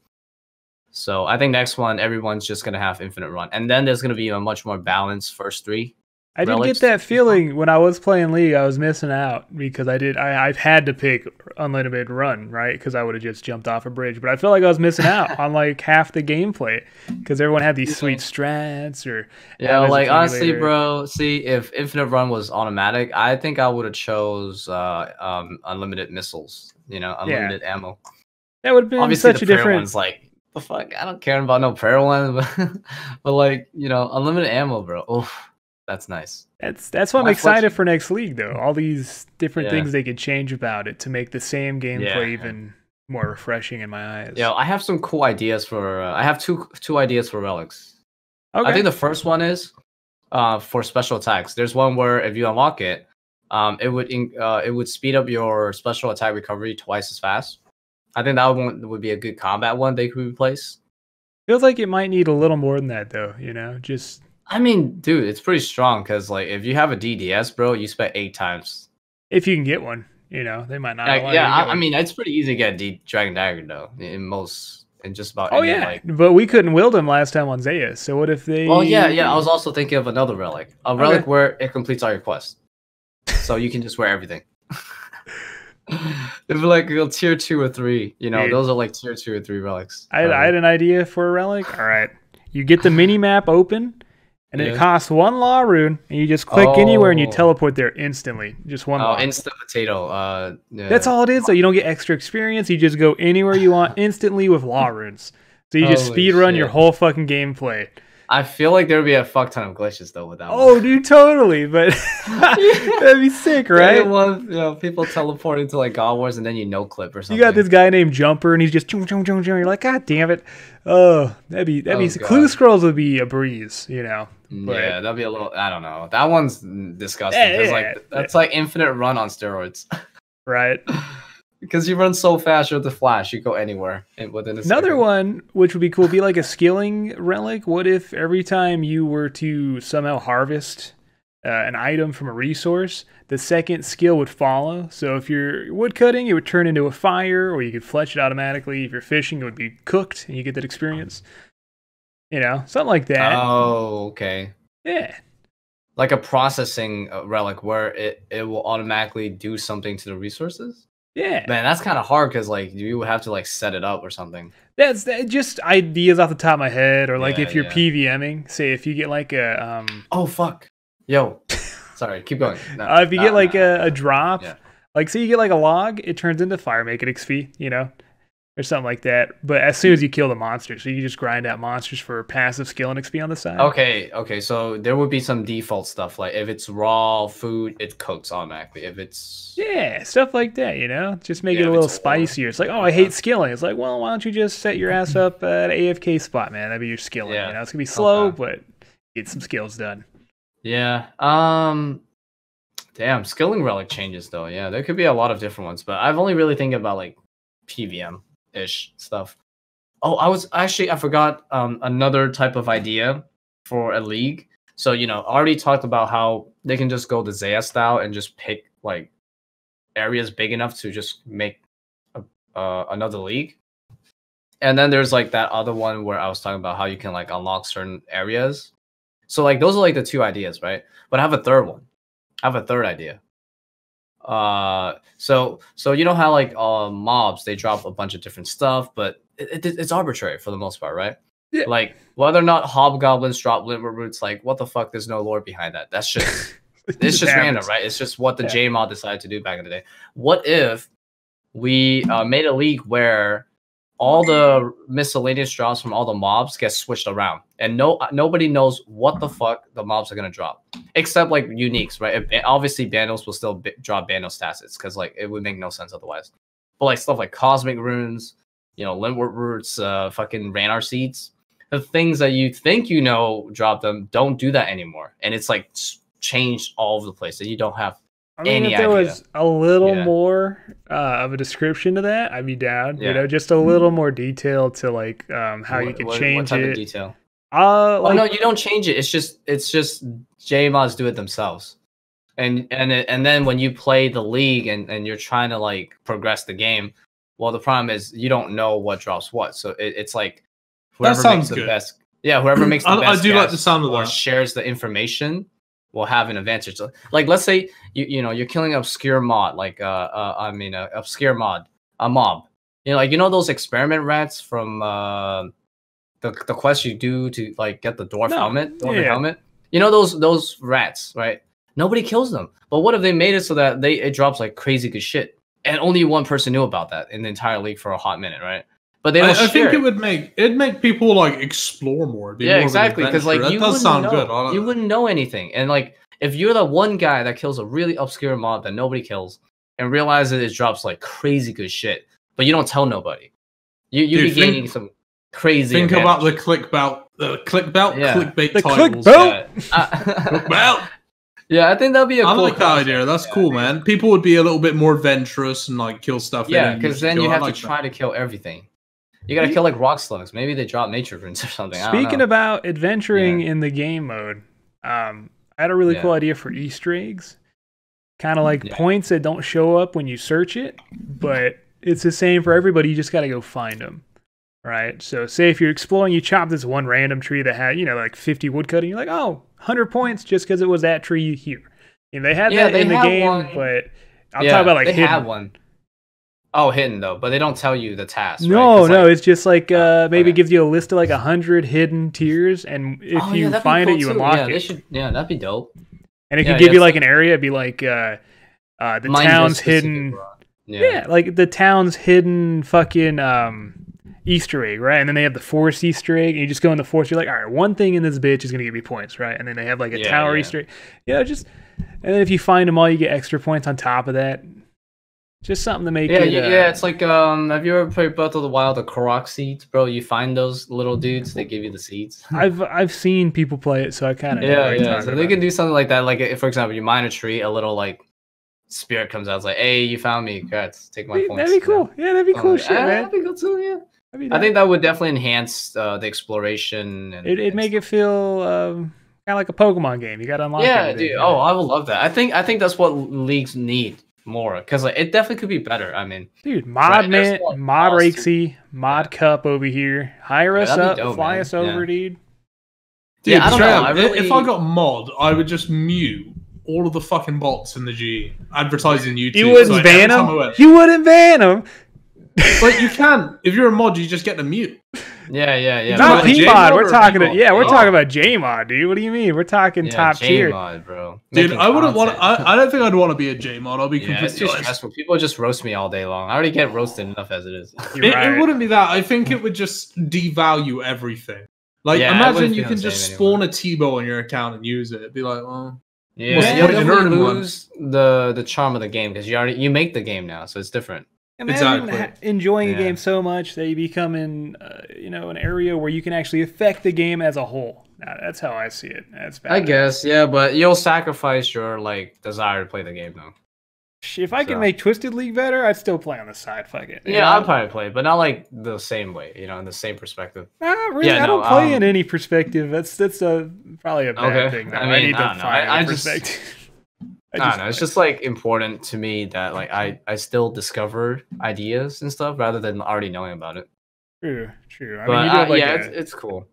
So I think next one, everyone's just gonna have infinite run, and then there's gonna be a much more balanced first three. I didn't get that feeling when I was playing League. I was missing out because I did. I, I've had to pick unlimited run, right? Because I would have just jumped off a bridge. But I felt like I was missing out on like half the gameplay because everyone had these sweet strats or yeah. Like honestly, bro. See, if infinite run was automatic, I think I would have chose uh, um, unlimited missiles. You know, unlimited yeah. ammo. That would have been obviously such the a prayer different. One's like the fuck. I don't care about no prayer one, but, but like you know, unlimited ammo, bro. Oof. That's nice. That's that's why I'm excited for next league, though. All these different yeah. things they could change about it to make the same gameplay yeah. even more refreshing in my eyes. Yeah, I have some cool ideas for. Uh, I have two two ideas for relics. Okay. I think the first one is uh, for special attacks. There's one where if you unlock it, um, it would in, uh, it would speed up your special attack recovery twice as fast. I think that one would be a good combat one they could replace. Feels like it might need a little more than that, though. You know, just. I mean, dude, it's pretty strong because, like, if you have a D D S, bro, you spend eight times. If you can get one, you know, they might not. Like, yeah, I, I mean, it's pretty easy to get a D Dragon Dagger, though, in most, in just about. Oh, any, yeah. Like... But we couldn't wield him last time on Zaya, so what if they. Well, yeah, yeah. I was also thinking of another relic. A relic okay. where it completes all your quests. So you can just wear everything. If like tier two or three, you know, dude. Those are like tier two or three relics. I had, I had an idea for a relic. All right. You get the mini map open. And yeah. it costs one law rune, and you just click oh. anywhere, and you teleport there instantly. Just one. Oh, law. Instant potato. Uh, yeah. That's all it is. So you don't get extra experience. You just go anywhere you want instantly with law runes. So you just Holy speed run shit. your whole fucking gameplay. I feel like there would be a fuck ton of glitches though with that. Oh, one. dude, totally. But that'd be sick, right? Yeah, well, you know, people teleporting to like God Wars, and then you no clip or something. You got this guy named Jumper, and he's just chung chung chung chung. You're like, God damn it! Oh, that'd be that'd oh, be. God. Clue Scrolls would be a breeze, you know. But, yeah, that'd be a little. I don't know. That one's disgusting. Yeah, yeah, like that's yeah. like infinite run on steroids, right? Because you run so fast with the flash, you go anywhere within a Another second. One, which would be cool, be like a skilling relic. What if every time you were to somehow harvest uh, an item from a resource, the second skill would follow? So if you're woodcutting, it would turn into a fire, or you could fletch it automatically. If you're fishing, it would be cooked, and you get that experience. You know, something like that. Oh, okay. Yeah. Like a processing relic where it, it will automatically do something to the resources? Yeah. Man, that's kind of hard because, like, you have to, like, set it up or something. That's that, just ideas off the top of my head. Or, like, yeah, if you're yeah. PVMing, say if you get, like, a... um. Oh, fuck. Yo. Sorry, keep going. No, uh, if you no, get, like, no, a, a drop, yeah. like, say you get, like, a log, it turns into fire, make it X P, you know? Or something like that. But as soon as you kill the monster, so you just grind out monsters for passive skill and X P on the side. Okay, okay. So there would be some default stuff. Like if it's raw food, it cooks automatically. If it's... Yeah, stuff like that, you know? Just make yeah, it a little spicier. Warm. It's like, oh, I hate skilling. It's like, well, why don't you just set your ass up at an A F K spot, man? That'd be your skilling. Yeah. You know? It's going to be slow, okay. but get some skills done. Yeah. Um... Damn, skilling relic changes, though. Yeah, there could be a lot of different ones. But I've only really thinking about, like, P V M. Ish stuff. Oh, I was actually I forgot um, another type of idea for a league. So you know, I already talked about how they can just go the Zaya style and just pick like areas big enough to just make a, uh, another league. And then there's like that other one where I was talking about how you can like unlock certain areas. So like those are like the two ideas, right? But I have a third one. I have a third idea. Uh, so so you know how like uh, mobs, they drop a bunch of different stuff, but it, it, it's arbitrary for the most part, right? Yeah. Like whether or not hobgoblins drop limber roots, like what the fuck? There's no lore behind that. That's just it's just, just random, right? It's just what the yeah. J mod decided to do back in the day. What if we uh, made a league where all the miscellaneous drops from all the mobs get switched around, and no nobody knows what the fuck the mobs are gonna drop, except like uniques, right? It, it, obviously, Bandos will still b drop Bandos stats because like it would make no sense otherwise. But like stuff like cosmic runes, you know, Limwort roots, uh, fucking Ranar seeds, the things that you think you know drop them don't do that anymore, and it's like changed all over the place, and you don't have. I mean, Any if there idea. was a little yeah. more uh, of a description to that, I'd be down. Yeah. You know, just a little more detail to like um, how what, you can what, change what type it. Of detail? Uh, like, oh no, you don't change it. It's just it's just J mods do it themselves, and and it, and then when you play the league and and you're trying to like progress the game, well, the problem is you don't know what drops what, so it, it's like whoever that sounds makes good. the best. Yeah, whoever makes the I, best. I do like the sound of that. Shares the information. Will have an advantage. Like, let's say you you know you're killing an obscure mod, like uh, uh I mean a obscure mod, a mob. You know, like you know those experiment rats from uh, the the quest you do to like get the dwarf no. helmet, dwarf yeah. helmet. You know those those rats, right? Nobody kills them. But what if they made it so that they it drops like crazy good shit, and only one person knew about that in the entire league for a hot minute, right? But they don't I, share I think it. it would make it'd make people like explore more. Be yeah, more exactly. Because like that you does sound know, good. You know. wouldn't know anything, and like if you're the one guy that kills a really obscure mob that nobody kills, and realizes it drops like crazy good shit, but you don't tell nobody, you you'd Dude, be think, gaining some crazy. Think advantage. about the clickbait, the clickbait, yeah. clickbait the titles. Clickbait. Yeah. Uh, yeah, I think that'd be a I cool like that idea. That's yeah, cool, man. People would be a little bit more adventurous and like kill stuff. Yeah, because then you have like to try that. to kill everything. You gotta kill like rock slugs. Maybe they drop nature runes or something. Speaking I don't know. about adventuring yeah. in the game mode, um, I had a really yeah. cool idea for Easter eggs, kind of like yeah. points that don't show up when you search it, but it's the same for everybody. You just gotta go find them, right? So, say if you're exploring, you chop this one random tree that had you know like fifty woodcutting. You're like, oh, one hundred points just because it was that tree here. And they had yeah, that they in the game, one. but I'm yeah, talking about like they hidden. had one. Oh, hidden though, but they don't tell you the task. No, right? no, like, it's just like uh, maybe okay. gives you a list of like a hundred hidden tiers, and if oh, you yeah, find cool it, you too. unlock yeah, it. They should, yeah, that'd be dope. And it yeah, could give yeah, you like an area. It'd be like uh, uh, the Mine town's hidden. Yeah. yeah, like the town's hidden fucking um, Easter egg, right? And then they have the forest Easter egg, and you just go in the forest. You're like, all right, one thing in this bitch is gonna give me points, right? And then they have like a yeah, tower yeah. Easter egg. Yeah, you know, just and then if you find them all, you get extra points on top of that. Just something to make yeah, it... Yeah, uh, yeah, it's like, um, have you ever played Breath of the Wild, the Korok seeds? Bro, you find those little dudes, they give you the seeds. I've I've seen people play it, so I kind of... Yeah, yeah, so they can do something like that. Like, if, for example, you mine a tree, a little, like, spirit comes out. It's like, hey, you found me. Congrats, take my points. That'd be cool. Yeah, that'd be cool like, shit, ah, man. That'd be cool too, yeah. I mean, I think that would definitely enhance uh, the exploration. And it'd, it'd make it feel... Um... Kind of like a Pokemon game. You got to unlock it. Yeah, dude. Oh, I would love that. I think I think that's what leagues need more, because like it definitely could be better. I mean, dude, mod right? man, mod Raikesy, mod cup over here. Hire us yeah, up, dope, fly man. us over, yeah. dude. Dude, yeah, I don't know. I really... If I got mod, I would just mute all of the fucking bots in the G advertising YouTube. You wouldn't so ban them. You wouldn't ban them. But you can. If you're a mod, you just get to mute. Yeah, yeah, yeah. Not P mod. We're talking. To, yeah, we're oh. talking about J mod, dude. What do you mean? We're talking yeah, top J tier, mod, bro. Dude, Making I wouldn't want. I, I don't think I'd want to be a J mod. I'll be yeah, completely honest. People just roast me all day long. I already get roasted enough as it is. Right. It, it wouldn't be that. I think it would just devalue everything. Like, yeah, imagine you can just spawn anymore. a Tebow on your account and use it. It'd be like, well. Yeah, yeah you'll definitely lose one. the the charm of the game because you already you make the game now, so it's different. Imagine exactly. enjoying yeah. a game so much that you become in, uh, you know, an area where you can actually affect the game as a whole. Now, that's how I see it. That's bad. I guess, yeah, but you'll sacrifice your like desire to play the game though. If I so. can make Twisted League better, I'd still play on the side. Fuck it. Yeah, I'd probably play, but not like the same way. You know, in the same perspective. Not really. Yeah, I no, don't play um, in any perspective. That's that's a probably a bad okay. thing. Though. I mean, I need I to find I, I perspective. Just... I, just I don't know. It's just like important to me that like I I still discover ideas and stuff rather than already knowing about it. True, true. I but, mean, you do it uh, like yeah, a... it's, it's cool.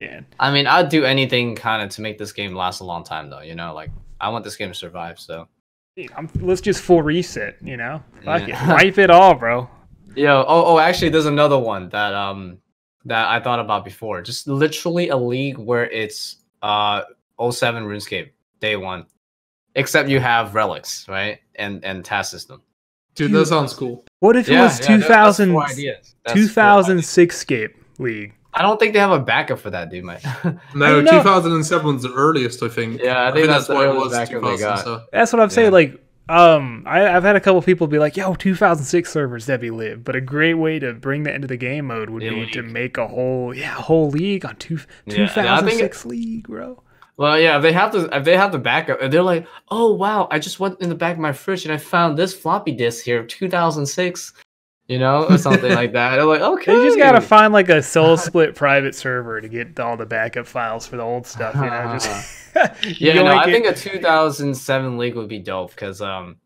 Yeah. I mean, I'd do anything kind of to make this game last a long time, though. You know, like I want this game to survive. So Dude, I'm, let's just full reset, you know? Fuck yeah. it. Wipe it all, bro. Yo, oh, oh, actually, there's another one that um that I thought about before. Just literally a league where it's uh oh seven RuneScape day one, except you have relics, right? And and task system. Dude, that sounds cool. What if yeah, it was yeah, two thousand, two thousand six Scape League? I don't think they have a backup for that, dude, mate. No, two thousand seven was the earliest, I think. Yeah, I think, I think that's, that's why it was two thousand. So. That's what I'm saying. Yeah. Like, um, I, I've had a couple people be like, "Yo, two thousand six servers, that'd be live." But a great way to bring that into the game mode would yeah, be league. to make a whole, yeah, whole league on two, yeah. two thousand six yeah, league, bro. Well, yeah, if they have to, if they have the backup, they're like, "Oh wow, I just went in the back of my fridge and I found this floppy disk here, two thousand six." You know, or something like that. I'm like, okay. You just gotta find like a soul split private server to get all the backup files for the old stuff. You know, just yeah. No, I think a two thousand seven league would be dope because um,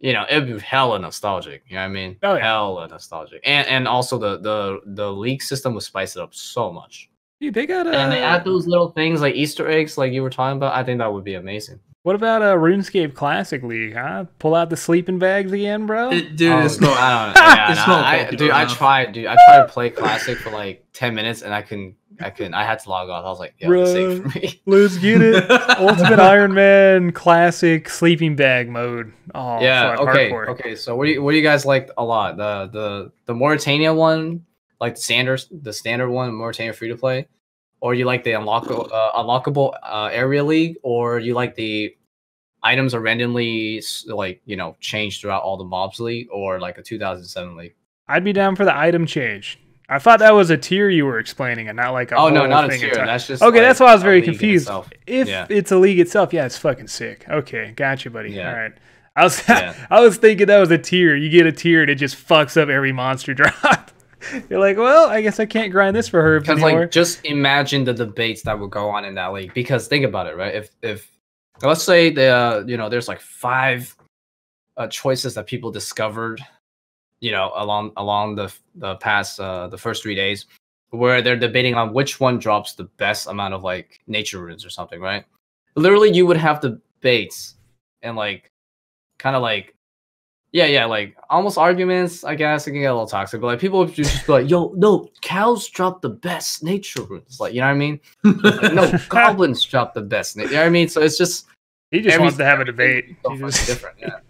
you know, it'd be hella nostalgic. You know what I mean? Oh yeah, hella nostalgic. And and also the the the league system would spice it up so much. Dude, they got uh... and they add those little things like Easter eggs, like you were talking about. I think that would be amazing. What about a RuneScape Classic League, huh? Pull out the sleeping bags again, bro? It, dude, oh, it's not... I don't know. Yeah, it's not I, dude, enough. I tried, dude. I tried to play Classic for like ten minutes, and I couldn't... I couldn't. I had to log off. I was like, yeah, bro, save for me. Let's get it. Ultimate Iron Man Classic sleeping bag mode. Oh, yeah, so okay, okay. So what do you, what do you guys like a lot? The the the Morytania one? Like the standard, the standard one, Morytania free-to-play? Or you like the unlock uh, unlockable uh, area league, or you like the items are randomly like you know changed throughout all the mobs league, or like a two thousand seven league. I'd be down for the item change. I thought that was a tier you were explaining, and not like a oh no, not a tier. That's just okay. Like that's why I was very confused. If yeah. it's a league itself, yeah, it's fucking sick. Okay, gotcha, buddy. Yeah. All right. I was yeah. I was thinking that was a tier. You get a tier, and it just fucks up every monster drop. You're like, well, I guess I can't grind this for her because, like, just imagine the debates that would go on in that league. Because think about it, right? If, if let's say the uh, you know, there's like five uh, choices that people discovered, you know, along along the the past uh, the first three days, where they're debating on which one drops the best amount of like nature runes or something, right? Literally, you would have debates and like, kind of like. Yeah, yeah, like almost arguments, I guess. It can get a little toxic, but like people would just be like, yo, no, cows drop the best nature runes. Like, you know what I mean? Like, no, goblins drop the best. You know what I mean? So it's just. He just wants to have a debate. So just... different, yeah.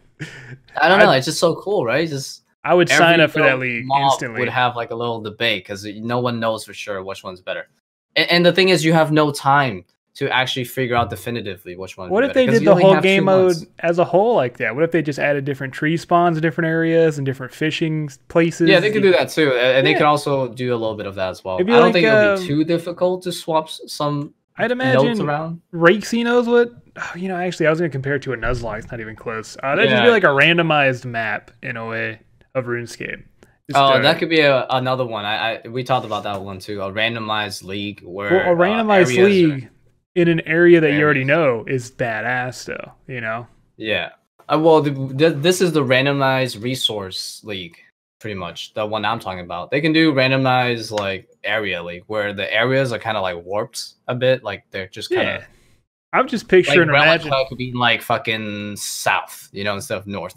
I don't know. I, it's just so cool, right? Just I would sign up for that league instantly. Would have like a little debate because no one knows for sure which one's better. And, and the thing is, you have no time to actually figure out definitively which one. What if they did the whole game mode as a whole like that? What if they just added different tree spawns, different areas, and different fishing places? Yeah, they could do that too, and yeah. they could also do a little bit of that as well. I don't like, think um, it would be too difficult to swap some. I'd imagine Raikesy knows what. Oh, you know, actually, I was going to compare it to a Nuzlocke. It's not even close. Uh, that'd yeah. just be like a randomized map in a way of RuneScape. Just, oh, uh, that could be a, another one. I, I we talked about that one too. A randomized league where well, a randomized uh, league. Are, in an area that you already know is badass, though, you know? Yeah. Uh, well, the, the, this is the randomized resource league, pretty much, the one I'm talking about. They can do randomized, like, area league, where the areas are kind of, like, warped a bit. Like, they're just kind of... Yeah. I'm just picturing... Like, imagine... Relic could be, like, fucking south, you know, instead of north.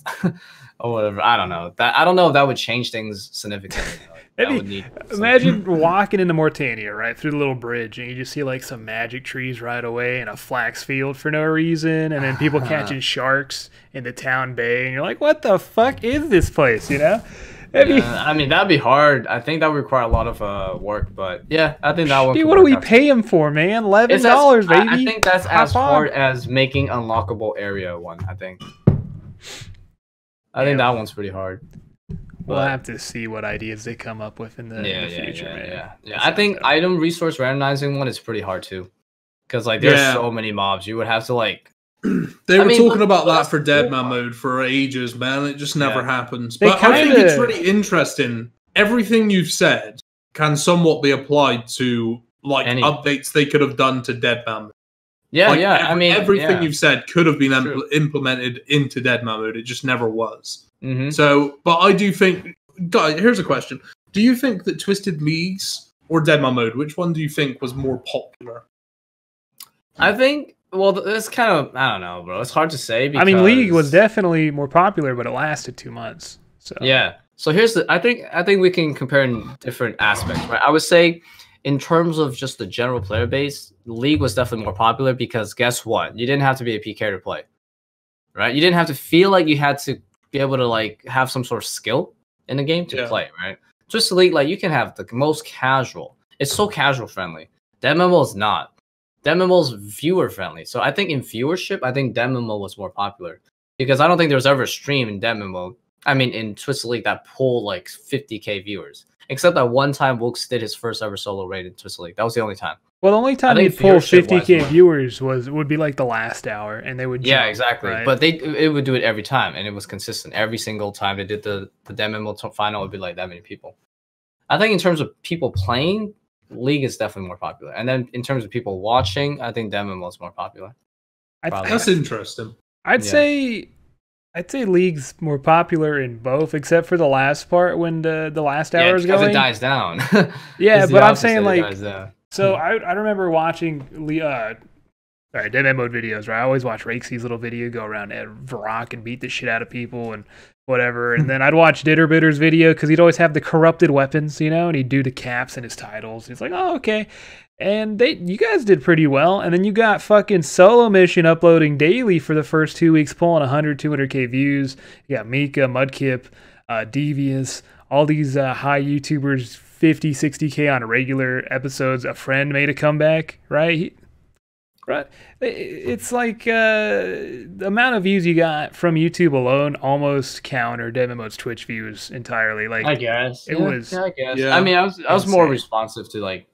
Or whatever. I don't know. That I don't know if that would change things significantly. Like, would need imagine walking into Morytania, right, through the little bridge, and you just see like some magic trees right away and a flax field for no reason, and then people catching sharks in the town bay, and you're like, what the fuck is this place, you know? Yeah, be... I mean, that'd be hard. I think that would require a lot of uh, work, but yeah, I think that would. Dude, what do we out. pay him for, man? eleven dollars, as, baby. I, I think that's Hop as hard on. as making unlockable area one, I think. I think yeah. that one's pretty hard. We'll but, have to see what ideas they come up with in the, yeah, in the yeah, future, yeah, man. Yeah, yeah. I think better. item resource randomizing one is pretty hard too, because like there's yeah. so many mobs. You would have to like. They I were mean, talking about that for Deadman Mode for ages, man. It just never yeah. happens. They but kinda... I think it's really interesting. Everything you've said can somewhat be applied to like Any... updates they could have done to Deadman Mode. Yeah, like, yeah. Every, I mean, everything yeah. you've said could have been impl implemented into Deadman Mode. It just never was. Mm-hmm. So, but I do think. God, here's a question: do you think that Twisted Leagues or Deadman Mode, which one do you think was more popular? I think Well, that's kind of, I don't know, bro. It's hard to say. Because... I mean, League was definitely more popular, but it lasted two months. So yeah. So here's the. I think I think we can compare in different aspects, right? I would say, in terms of just the general player base, League was definitely more popular because guess what? You didn't have to be a P K to play, right? You didn't have to feel like you had to be able to like have some sort of skill in the game to yeah. play, right? Just League, like you can have the most casual. It's so casual friendly. Deadman Mode is not. Deadman Mode is viewer friendly. So I think in viewership, I think Deadman Mode was more popular because I don't think there was ever a stream in Deadman Mode. I mean, in Twisted League that pulled like fifty K viewers. Except that one time Wilkes did his first ever solo raid in Twisted League. That was the only time. Well, the only time they pulled fifty K viewers was would be like the last hour, and they would jump, yeah, exactly. Right? But they it would do it every time, and it was consistent every single time they did the the Deadman Mode final. It'd be like that many people. I think in terms of people playing, League is definitely more popular, and then in terms of people watching, I think Deadman Mode is more popular. I th that's interesting. I'd yeah. say. I'd say League's more popular in both, except for the last part when the the last hour yeah, is going. It dies down. yeah, but I'm saying like, so I I remember watching Le uh, sorry, Deadman Mode videos. Right, I always watch Raikesy's little video go around and rock and beat the shit out of people and whatever. And then I'd watch Ditterbitter's video because he'd always have the corrupted weapons, you know, and he'd do the caps and his titles. It's like, oh okay. And they, you guys did pretty well. And then you got fucking Solo Mission uploading daily for the first two weeks, pulling one hundred, two hundred K views. You got Mika, Mudkip, uh, Devious, all these uh, high YouTubers, fifty, sixty K on regular episodes. A Friend made a comeback, right? He, right. It's like uh, the amount of views you got from YouTube alone almost counter Deadman Mode's Twitch views entirely. Like I guess it yeah, was. Yeah, I guess. Yeah. I mean, I was I was insane. more responsive to like.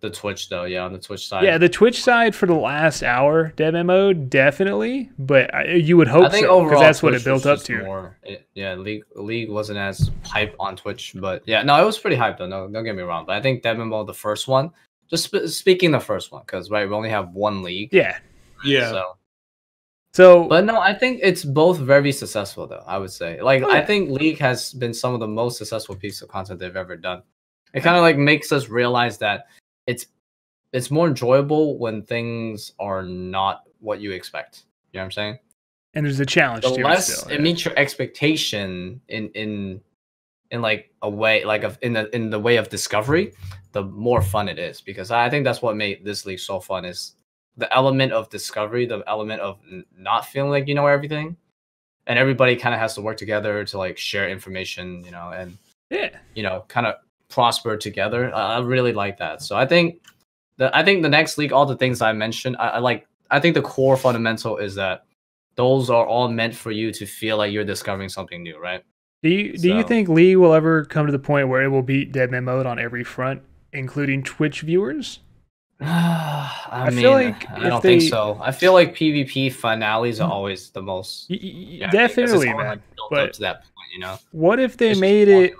The Twitch though, yeah, on the Twitch side. Yeah, the Twitch side for the last hour, Deadman Mode, definitely. But I, you would hope I think so, because that's Twitch what it built up to. More, it, yeah, League League wasn't as hyped on Twitch, but yeah, no, it was pretty hyped though. No, don't get me wrong, but I think Deadman Mode, the first one, just sp speaking the first one, because right, we only have one league. Yeah, yeah. So, so, but no, I think it's both very successful though. I would say, like, oh, yeah. I think League has been some of the most successful piece of content they've ever done. It kind of like makes us realize that. It's it's more enjoyable when things are not what you expect. You know what I'm saying? And there's a challenge. The to less it, still, it yeah. meets your expectation in in in like a way, like a, in the in the way of discovery, the more fun it is. Because I think that's what made this league so fun is the element of discovery, the element of not feeling like you know everything, and everybody kind of has to work together to like share information, you know, and yeah, you know, kind of. prosper together. I really like that. So I think the I think the next league, all the things I mentioned, I, I like. I think the core fundamental is that those are all meant for you to feel like you're discovering something new, right? Do you do so. you think League will ever come to the point where it will beat Deadman Mode on every front, including Twitch viewers? I, I mean, feel like I don't they, think so. I feel like PvP finales are always the most yeah, definitely, man. Like but up to that point, you know, what if they it's made it?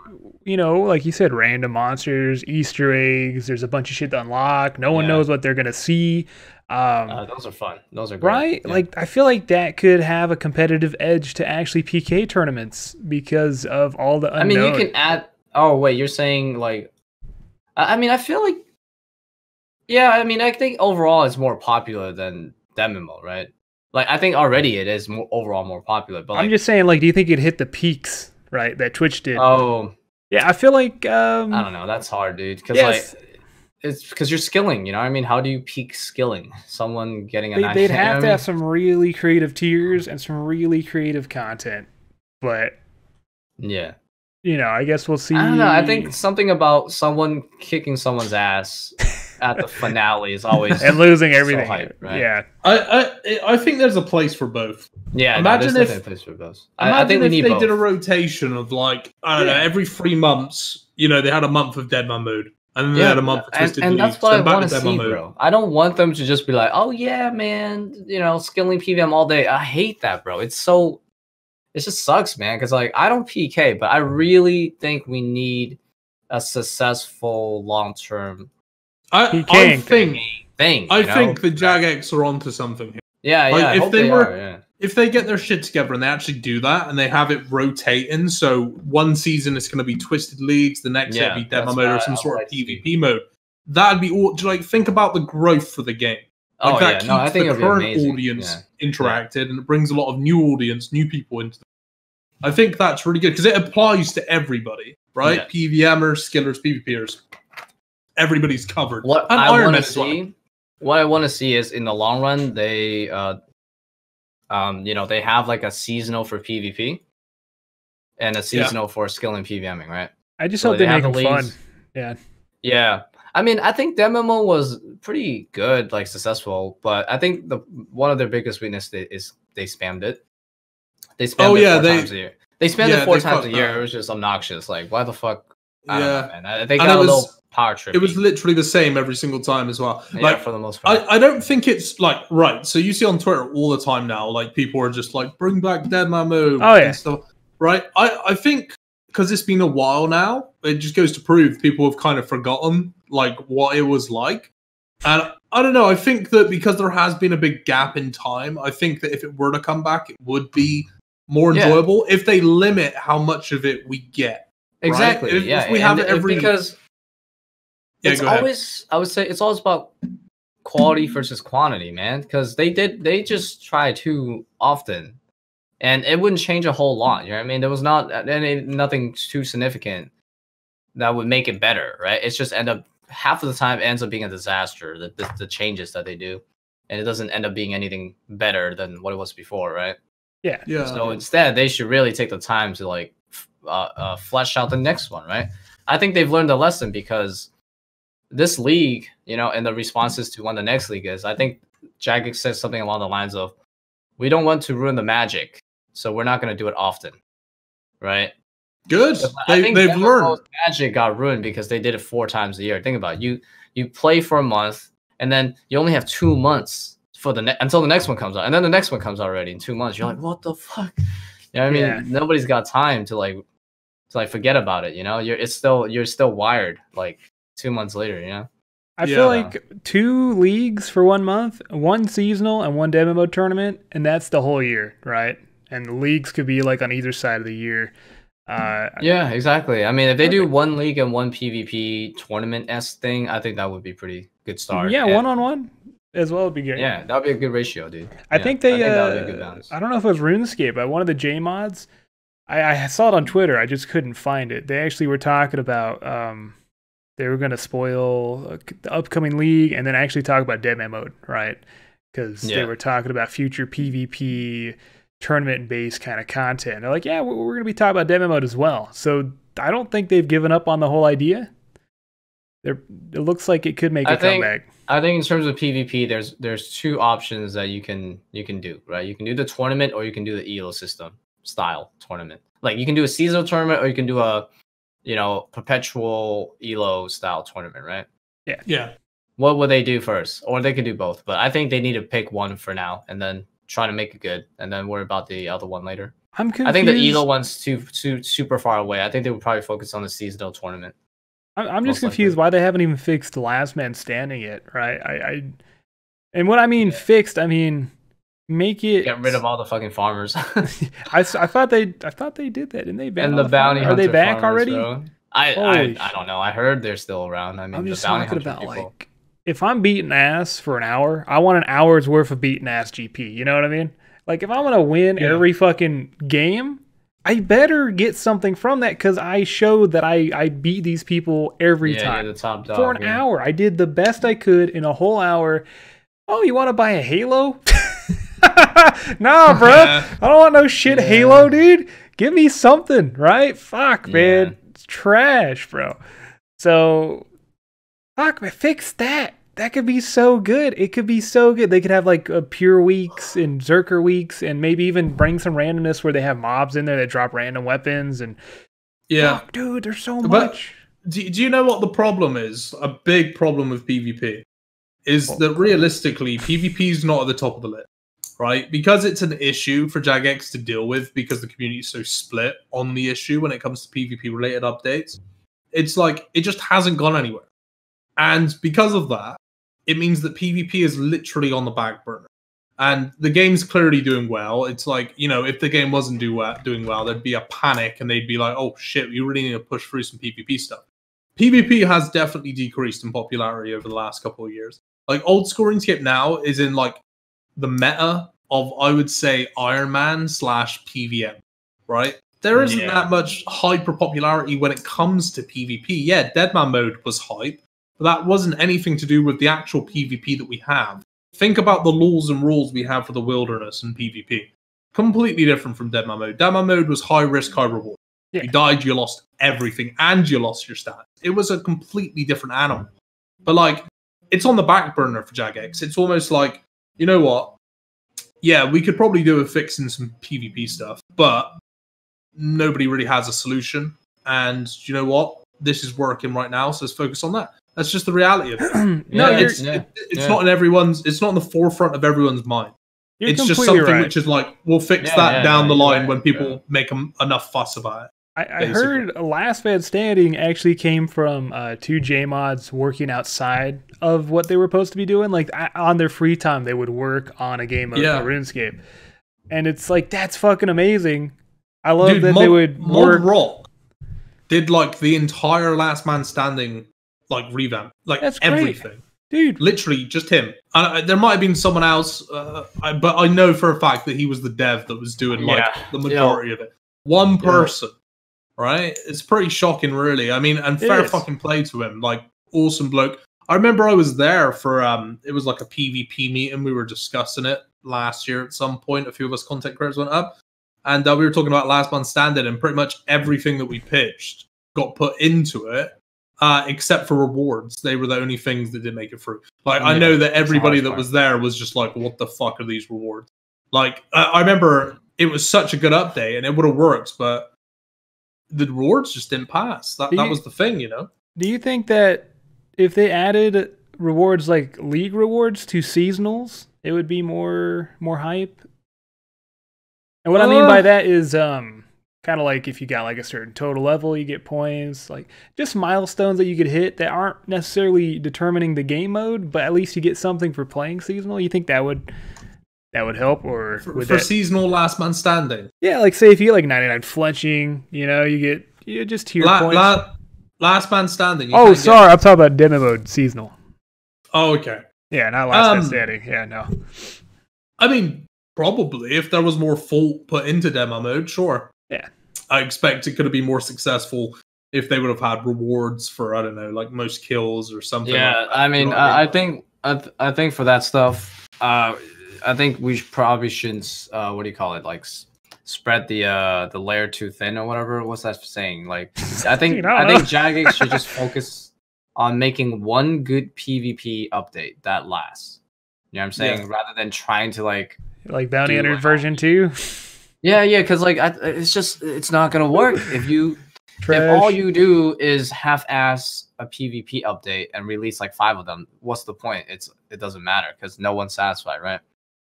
You know, like you said, random monsters, Easter eggs. There's a bunch of shit to unlock. No one yeah. knows what they're gonna see. Um, uh, those are fun. Those are great. Right? Yeah. Like I feel like that could have a competitive edge to actually P K tournaments because of all the unknown. I mean, you can add. Oh wait, you're saying like? I mean, I feel like. Yeah, I mean, I think overall it's more popular than Deadman Mode, right? Like I think already it is more overall more popular. But like, I'm just saying, like, do you think it hit the peaks, right? That Twitch did. Oh. Yeah, I feel like um, I don't know. That's hard, dude. Because yes. like, it's because you're skilling. You know, what I mean, how do you peak skilling? Someone getting a they, nine. They'd have you know to have mean? some really creative tiers and some really creative content, but yeah, you know, I guess we'll see. I don't know. I think something about someone kicking someone's ass at the finale is always and losing everything. So hype, right? Yeah, I, I I think there's a place for both. Yeah, imagine no, if a place for both. I, I think we if need they both. did a rotation of like I don't yeah. know every three months. You know, they had a month of Deadman Mode, and then yeah, they had a month of Twisted League. And, and that's what I want to see, bro. I don't want them to just be like, oh yeah, man, you know, skilling P V M all day. I hate that, bro. It's so it just sucks, man. Because like I don't P K, but I really think we need a successful long term. I, I think thing, I know? think the Jagex are onto something here. Yeah, yeah. Like, if they, they were, are, yeah. if they get their shit together and they actually do that and they have it rotating, so one season it's going to be Twisted Leagues, the next yeah, it'll be Deadman Mode or some sort of P V P mode. That'd be all. Like think about the growth for the game. Like oh, that yeah. keeps no, I think the current audience yeah. interacted, and it brings a lot of new audience, new people into the I think that's really good, because it applies to everybody, right? Yeah. PvMers, skillers, PvPers. Everybody's covered. What and I want to see, what I want to see is in the long run, they, uh, um, you know, they have like a seasonal for PvP and a seasonal yeah. for skill and PvMing, right? I just so hope they, they make them fun. Yeah. Yeah. I mean, I think Deadman Mode was pretty good, like successful, but I think the one of their biggest weaknesses is they spammed it. They spammed oh, it yeah, four they, times a year. They spammed yeah, it four times a year. Up. It was just obnoxious. Like, why the fuck? I yeah. don't know, man. They got a was, little power trip. It was literally the same every single time as well. Like, yeah, for the most part. I, I don't think it's like, right. So you see on Twitter all the time now, like people are just like, bring back Deadman Mode oh, yeah. and stuff. Right? I, I think because it's been a while now, it just goes to prove people have kind of forgotten like what it was like. And I don't know. I think that because there has been a big gap in time, I think that if it were to come back, it would be more enjoyable yeah. if they limit how much of it we get. Exactly. Right? If, yeah. If we and have every because yeah, it's always ahead. I would say it's always about quality versus quantity, man. Because they did they just try too often, and it wouldn't change a whole lot. You know what I mean? There was not any nothing too significant that would make it better, right? It's just end up. Half of the time it ends up being a disaster, the, the, the changes that they do. And it doesn't end up being anything better than what it was before, right? Yeah. yeah. So instead, they should really take the time to, like, uh, uh, flesh out the next one, right? I think they've learned a lesson because this league, you know, and the responses to when the next league is, I think Jagex said something along the lines of, we don't want to ruin the magic, so we're not going to do it often, right? Good. They, they've Deadman learned. Magic got ruined because they did it four times a year. Think about it. You you play for a month, and then you only have two months for the until the next one comes out, and then the next one comes out already in two months. You're like, what the fuck? You know what yeah. I mean? Nobody's got time to like to like forget about it. You know, you're it's still you're still wired like two months later. You know. I yeah. feel like two leagues for one month, one seasonal, and one Deadman Mode tournament, and that's the whole year, right? And the leagues could be like on either side of the year. Uh, yeah, exactly. I mean, if they do one league and one PvP tournament-esque thing, I think that would be pretty good start. Yeah, one-on-one as well would be good. Yeah, that would be a good ratio, dude. I yeah, think they, I, think uh, that would be a good balance. I don't know if it was RuneScape, but one of the J mods, I, I saw it on Twitter, I just couldn't find it. They actually were talking about, um, they were going to spoil the upcoming league and then actually talk about Deadman Mode, right? Because yeah. they were talking about future PvP tournament-based kind of content. They're like, yeah, we're, we're going to be talking about Deadman Mode as well. So I don't think they've given up on the whole idea. They're, it looks like it could make I a think, comeback. I think in terms of PvP, there's there's two options that you can you can do, right? You can do the tournament or you can do the E L O system style tournament. Like you can do a seasonal tournament or you can do a you know perpetual E L O style tournament, right? Yeah. Yeah. What would they do first? Or they could do both. But I think they need to pick one for now and then trying to make it good, and then worry about the other one later. I'm confused. I think the E L O one's too too super far away. I think they would probably focus on the seasonal tournament. I'm, I'm just confused likely. why they haven't even fixed Last Man Standing yet, right? I, I and what I mean yeah. fixed, I mean make it get rid of all the fucking farmers. I, I thought they I thought they did that, didn't they? And the, the bounty farmers. Hunter are they back farmers, already? Bro. I I, I don't know. I heard they're still around. I mean, I'm the just bounty talking about people. Like. If I'm beating ass for an hour, I want an hour's worth of beating ass G P. You know what I mean? Like, if I'm going to win yeah. every fucking game, I better get something from that because I showed that I, I beat these people every yeah, time. The top dog, for an yeah. hour. I did the best I could in a whole hour. Oh, you want to buy a Halo? Nah, bro. Yeah. I don't want no shit yeah. Halo, dude. Give me something, right? Fuck, yeah. man. It's trash, bro. So... Fuck, man, fix that. That could be so good. It could be so good. They could have like a pure weeks and Zerker weeks and maybe even bring some randomness where they have mobs in there that drop random weapons. And yeah, fuck, dude, there's so much. But do, do you know what the problem is? A big problem with PvP is oh, that realistically, PvP is not at the top of the list, right? Because it's an issue for Jagex to deal with because the community is so split on the issue when it comes to PvP related updates. It's like, it just hasn't gone anywhere. And because of that, it means that PvP is literally on the back burner. And the game's clearly doing well. It's like, you know, if the game wasn't do well, doing well, there'd be a panic and they'd be like, oh shit, we really need to push through some PvP stuff. PvP has definitely decreased in popularity over the last couple of years. Like, old school RuneScape now is in, like, the meta of, I would say, Iron Man slash P V M, right? There isn't yeah. that much hyper popularity when it comes to PvP. Yeah, Deadman Mode was hype, but that wasn't anything to do with the actual PvP that we have. Think about the laws and rules we have for the wilderness and PvP. Completely different from Deadman Mode. Deadman Mode was high risk, high reward. Yeah. You died, you lost everything, and you lost your stats. It was a completely different animal. But, like, it's on the back burner for Jagex. It's almost like, you know what? Yeah, we could probably do a fix in some PvP stuff, but nobody really has a solution. And you know what? This is working right now, so let's focus on that. That's just the reality of it. No, yeah, it's, yeah, it, it's yeah. not in everyone's. It's not in the forefront of everyone's mind. You're it's just something right. which is like, we'll fix yeah, that yeah, down yeah, the line right, when people yeah. make em enough fuss about it. I, I heard Last Man Standing actually came from uh, two J mods working outside of what they were supposed to be doing. Like, on their free time, they would work on a game of yeah. uh, RuneScape, and it's like, that's fucking amazing. I love Dude, that Mod, they would work. Mod Rock did like the entire Last Man Standing like revamp, like that's everything. Great. Dude, literally just him. And I, there might have been someone else, uh, I, but I know for a fact that he was the dev that was doing like yeah. the majority yeah. of it. One person. Yeah. Right? It's pretty shocking, really. I mean, and it fair is. fucking play to him. Like, awesome bloke. I remember I was there for, um, it was like a PvP meeting. We were discussing it last year at some point. A few of us content creators went up. And uh, we were talking about Last Man Standing, and pretty much everything that we pitched got put into it, uh, except for rewards. They were the only things that didn't make it through. Like, yeah, I know that everybody that was there was just like, what the fuck are these rewards? Like, uh, I remember it was such a good update, and it would have worked, but the rewards just didn't pass. That, you, that was the thing, you know? Do you think that if they added rewards like league rewards to seasonals, it would be more more hype? And what uh, I mean by that is um, kind of like if you got like a certain total level, you get points, like just milestones that you could hit that aren't necessarily determining the game mode, but at least you get something for playing seasonal. You think that would... that would help, or for, would for that... seasonal Last Man Standing. Yeah, like say if you get like ninety-nine fletching, you know, you get you just tier la, points. La, last Man Standing. You oh, sorry, get... I'm talking about demo mode seasonal. Oh, okay. Yeah, not Last um, Man Standing. Yeah, no. I mean, probably if there was more thought put into demo mode, sure. Yeah, I expect it could have been more successful if they would have had rewards for, I don't know, like most kills or something. Yeah, like that. I mean, you know I, I mean? think I th I think for that stuff. Uh, I think we probably shouldn't. Uh, what do you call it? Like spread the uh, the layer too thin or whatever. What's that saying? Like I think you know, I think Jagex should just focus on making one good PvP update that lasts. You know what I'm saying? Yeah. Rather than trying to like like bounty hunter version two. Yeah, yeah, because like I, it's just it's not gonna work if you Trash. if all you do is half-ass a PvP update and release like five of them. What's the point? It's it doesn't matter because no one's satisfied, right?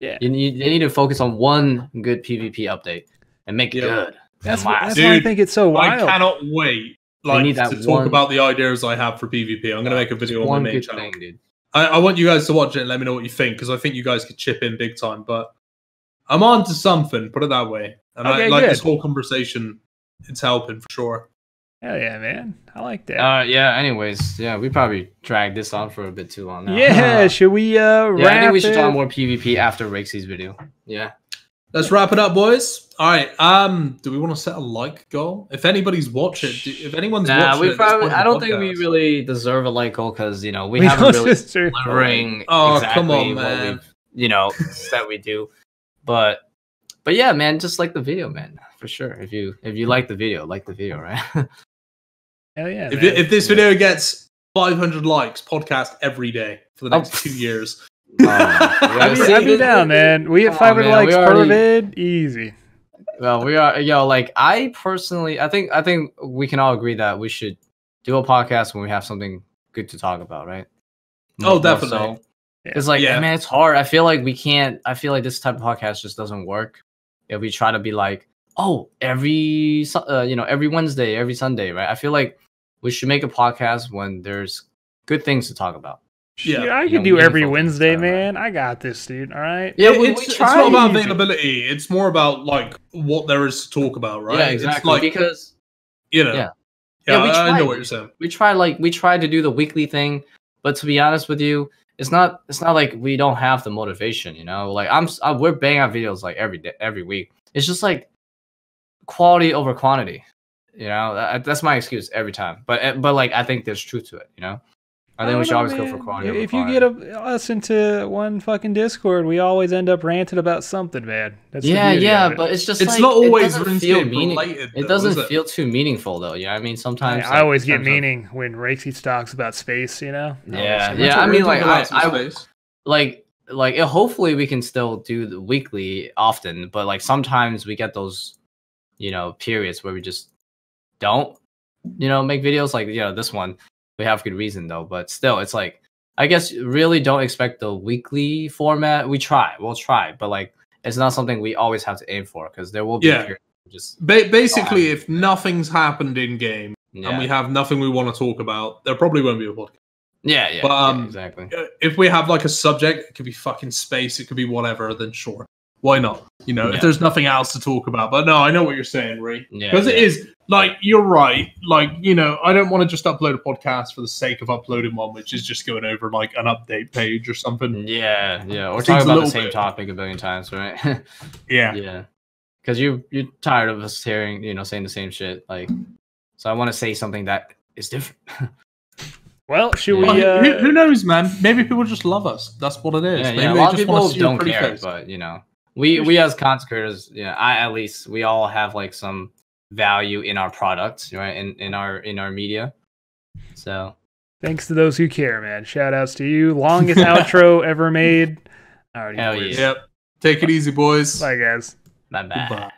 Yeah, you need, you need to focus on one good PvP update and make it yeah. good. That's, why, that's Dude, why I think it's so wild. I cannot wait like, need that to talk one, about the ideas I have for PvP. I'm going to make a video on my main channel. Thing, I, I want you guys to watch it and let me know what you think, because I think you guys could chip in big time. But I'm on to something, put it that way. And okay, I like good. this whole conversation. It's helping for sure. Hell yeah, man. I like that. Uh, yeah, anyways. Yeah, we probably dragged this on for a bit too long now. Yeah, uh, should we uh, wrap it? Yeah, I think we should talk more PvP after Rakesy's video. Yeah. Let's wrap it up, boys. All right. Um, do we want to set a like goal? If anybody's watched it, do, if anyone's nah, watched we it... Probably, I don't podcast. think we really deserve a like goal because, you know, we, we haven't really delivering oh, exactly come on, man. what we, you know, that we do. But, but yeah, man, just like the video, man. For sure. If you, if you like the video, like the video, right? Hell yeah, if, if this video gets five hundred likes, podcast every day for the next oh. two years. Um, I'd be, I'd be down, man. We hit five hundred oh, likes per vid, easy. Well, we are, yo. Like I personally, I think, I think we can all agree that we should do a podcast when we have something good to talk about, right? More, oh, definitely. So. Yeah. It's like, yeah. man, it's hard. I feel like we can't. I feel like this type of podcast just doesn't work if we try to be like, oh, every, uh, you know, every Wednesday, every Sunday, right? I feel like we should make a podcast when there's good things to talk about. Yeah, yeah I can you know, do every Wednesday, man. I got this, dude. All right. Yeah, it, we, it's, we it's not about availability. It's more about like what there is to talk about, right? Yeah, exactly. It's like, because you know, yeah, yeah, yeah we I, tried, I know what you're saying. We try like we tried to do the weekly thing, but to be honest with you, it's not it's not like we don't have the motivation, you know. Like I'm I, we're banging out videos like every day, every week. It's just like quality over quantity, you know. That, that's my excuse every time. But but like I think there's truth to it, you know. I think I we should know, always man. go for quality. If over you quantity. get a, us into one fucking Discord, we always end up ranting about something, man. That's yeah, yeah, it. but it's just it's like, not always it doesn't, feel, meaning related, it doesn't it? feel too meaningful, though. Yeah, I mean, sometimes yeah, like, I always get meaning of... when Raikesy talks about space, you know. No, yeah, yeah. I mean, like I, I like like it, hopefully we can still do the weekly often, but like sometimes we get those, you know, periods where we just don't, you know, make videos like you know this one. We have good reason though, but still, it's like I guess really don't expect the weekly format. We try, we'll try, but like it's not something we always have to aim for because there will be yeah. just ba basically if it. nothing's happened in game yeah. and we have nothing we want to talk about, there probably won't be a podcast. Yeah, yeah, but, um, yeah, exactly. If we have like a subject, it could be fucking space, it could be whatever. Then sure, why not? You know, yeah. if there's nothing else to talk about. But no, I know what you're saying, Ray. Because yeah, yeah. it is, like, you're right. Like, you know, I don't want to just upload a podcast for the sake of uploading one, which is just going over, like, an update page or something. Yeah, yeah. Or talking about the same bit. topic a billion times, right? yeah. Yeah. Because you, you're tired of us hearing, you know, saying the same shit. Like, so I want to say something that is different. Well, should yeah. we... Uh... Who, who knows, man? Maybe people just love us. That's what it is. Yeah, Maybe yeah, a lot of people don't care, face. but, you know. We we as content creators, yeah, I at least we all have like some value in our products, right? In in our in our media. So thanks to those who care, man. Shout outs to you. Longest outro ever made. Already. Hell yeah. Yep. Take it easy, boys. Bye guys. Bye bye. Goodbye.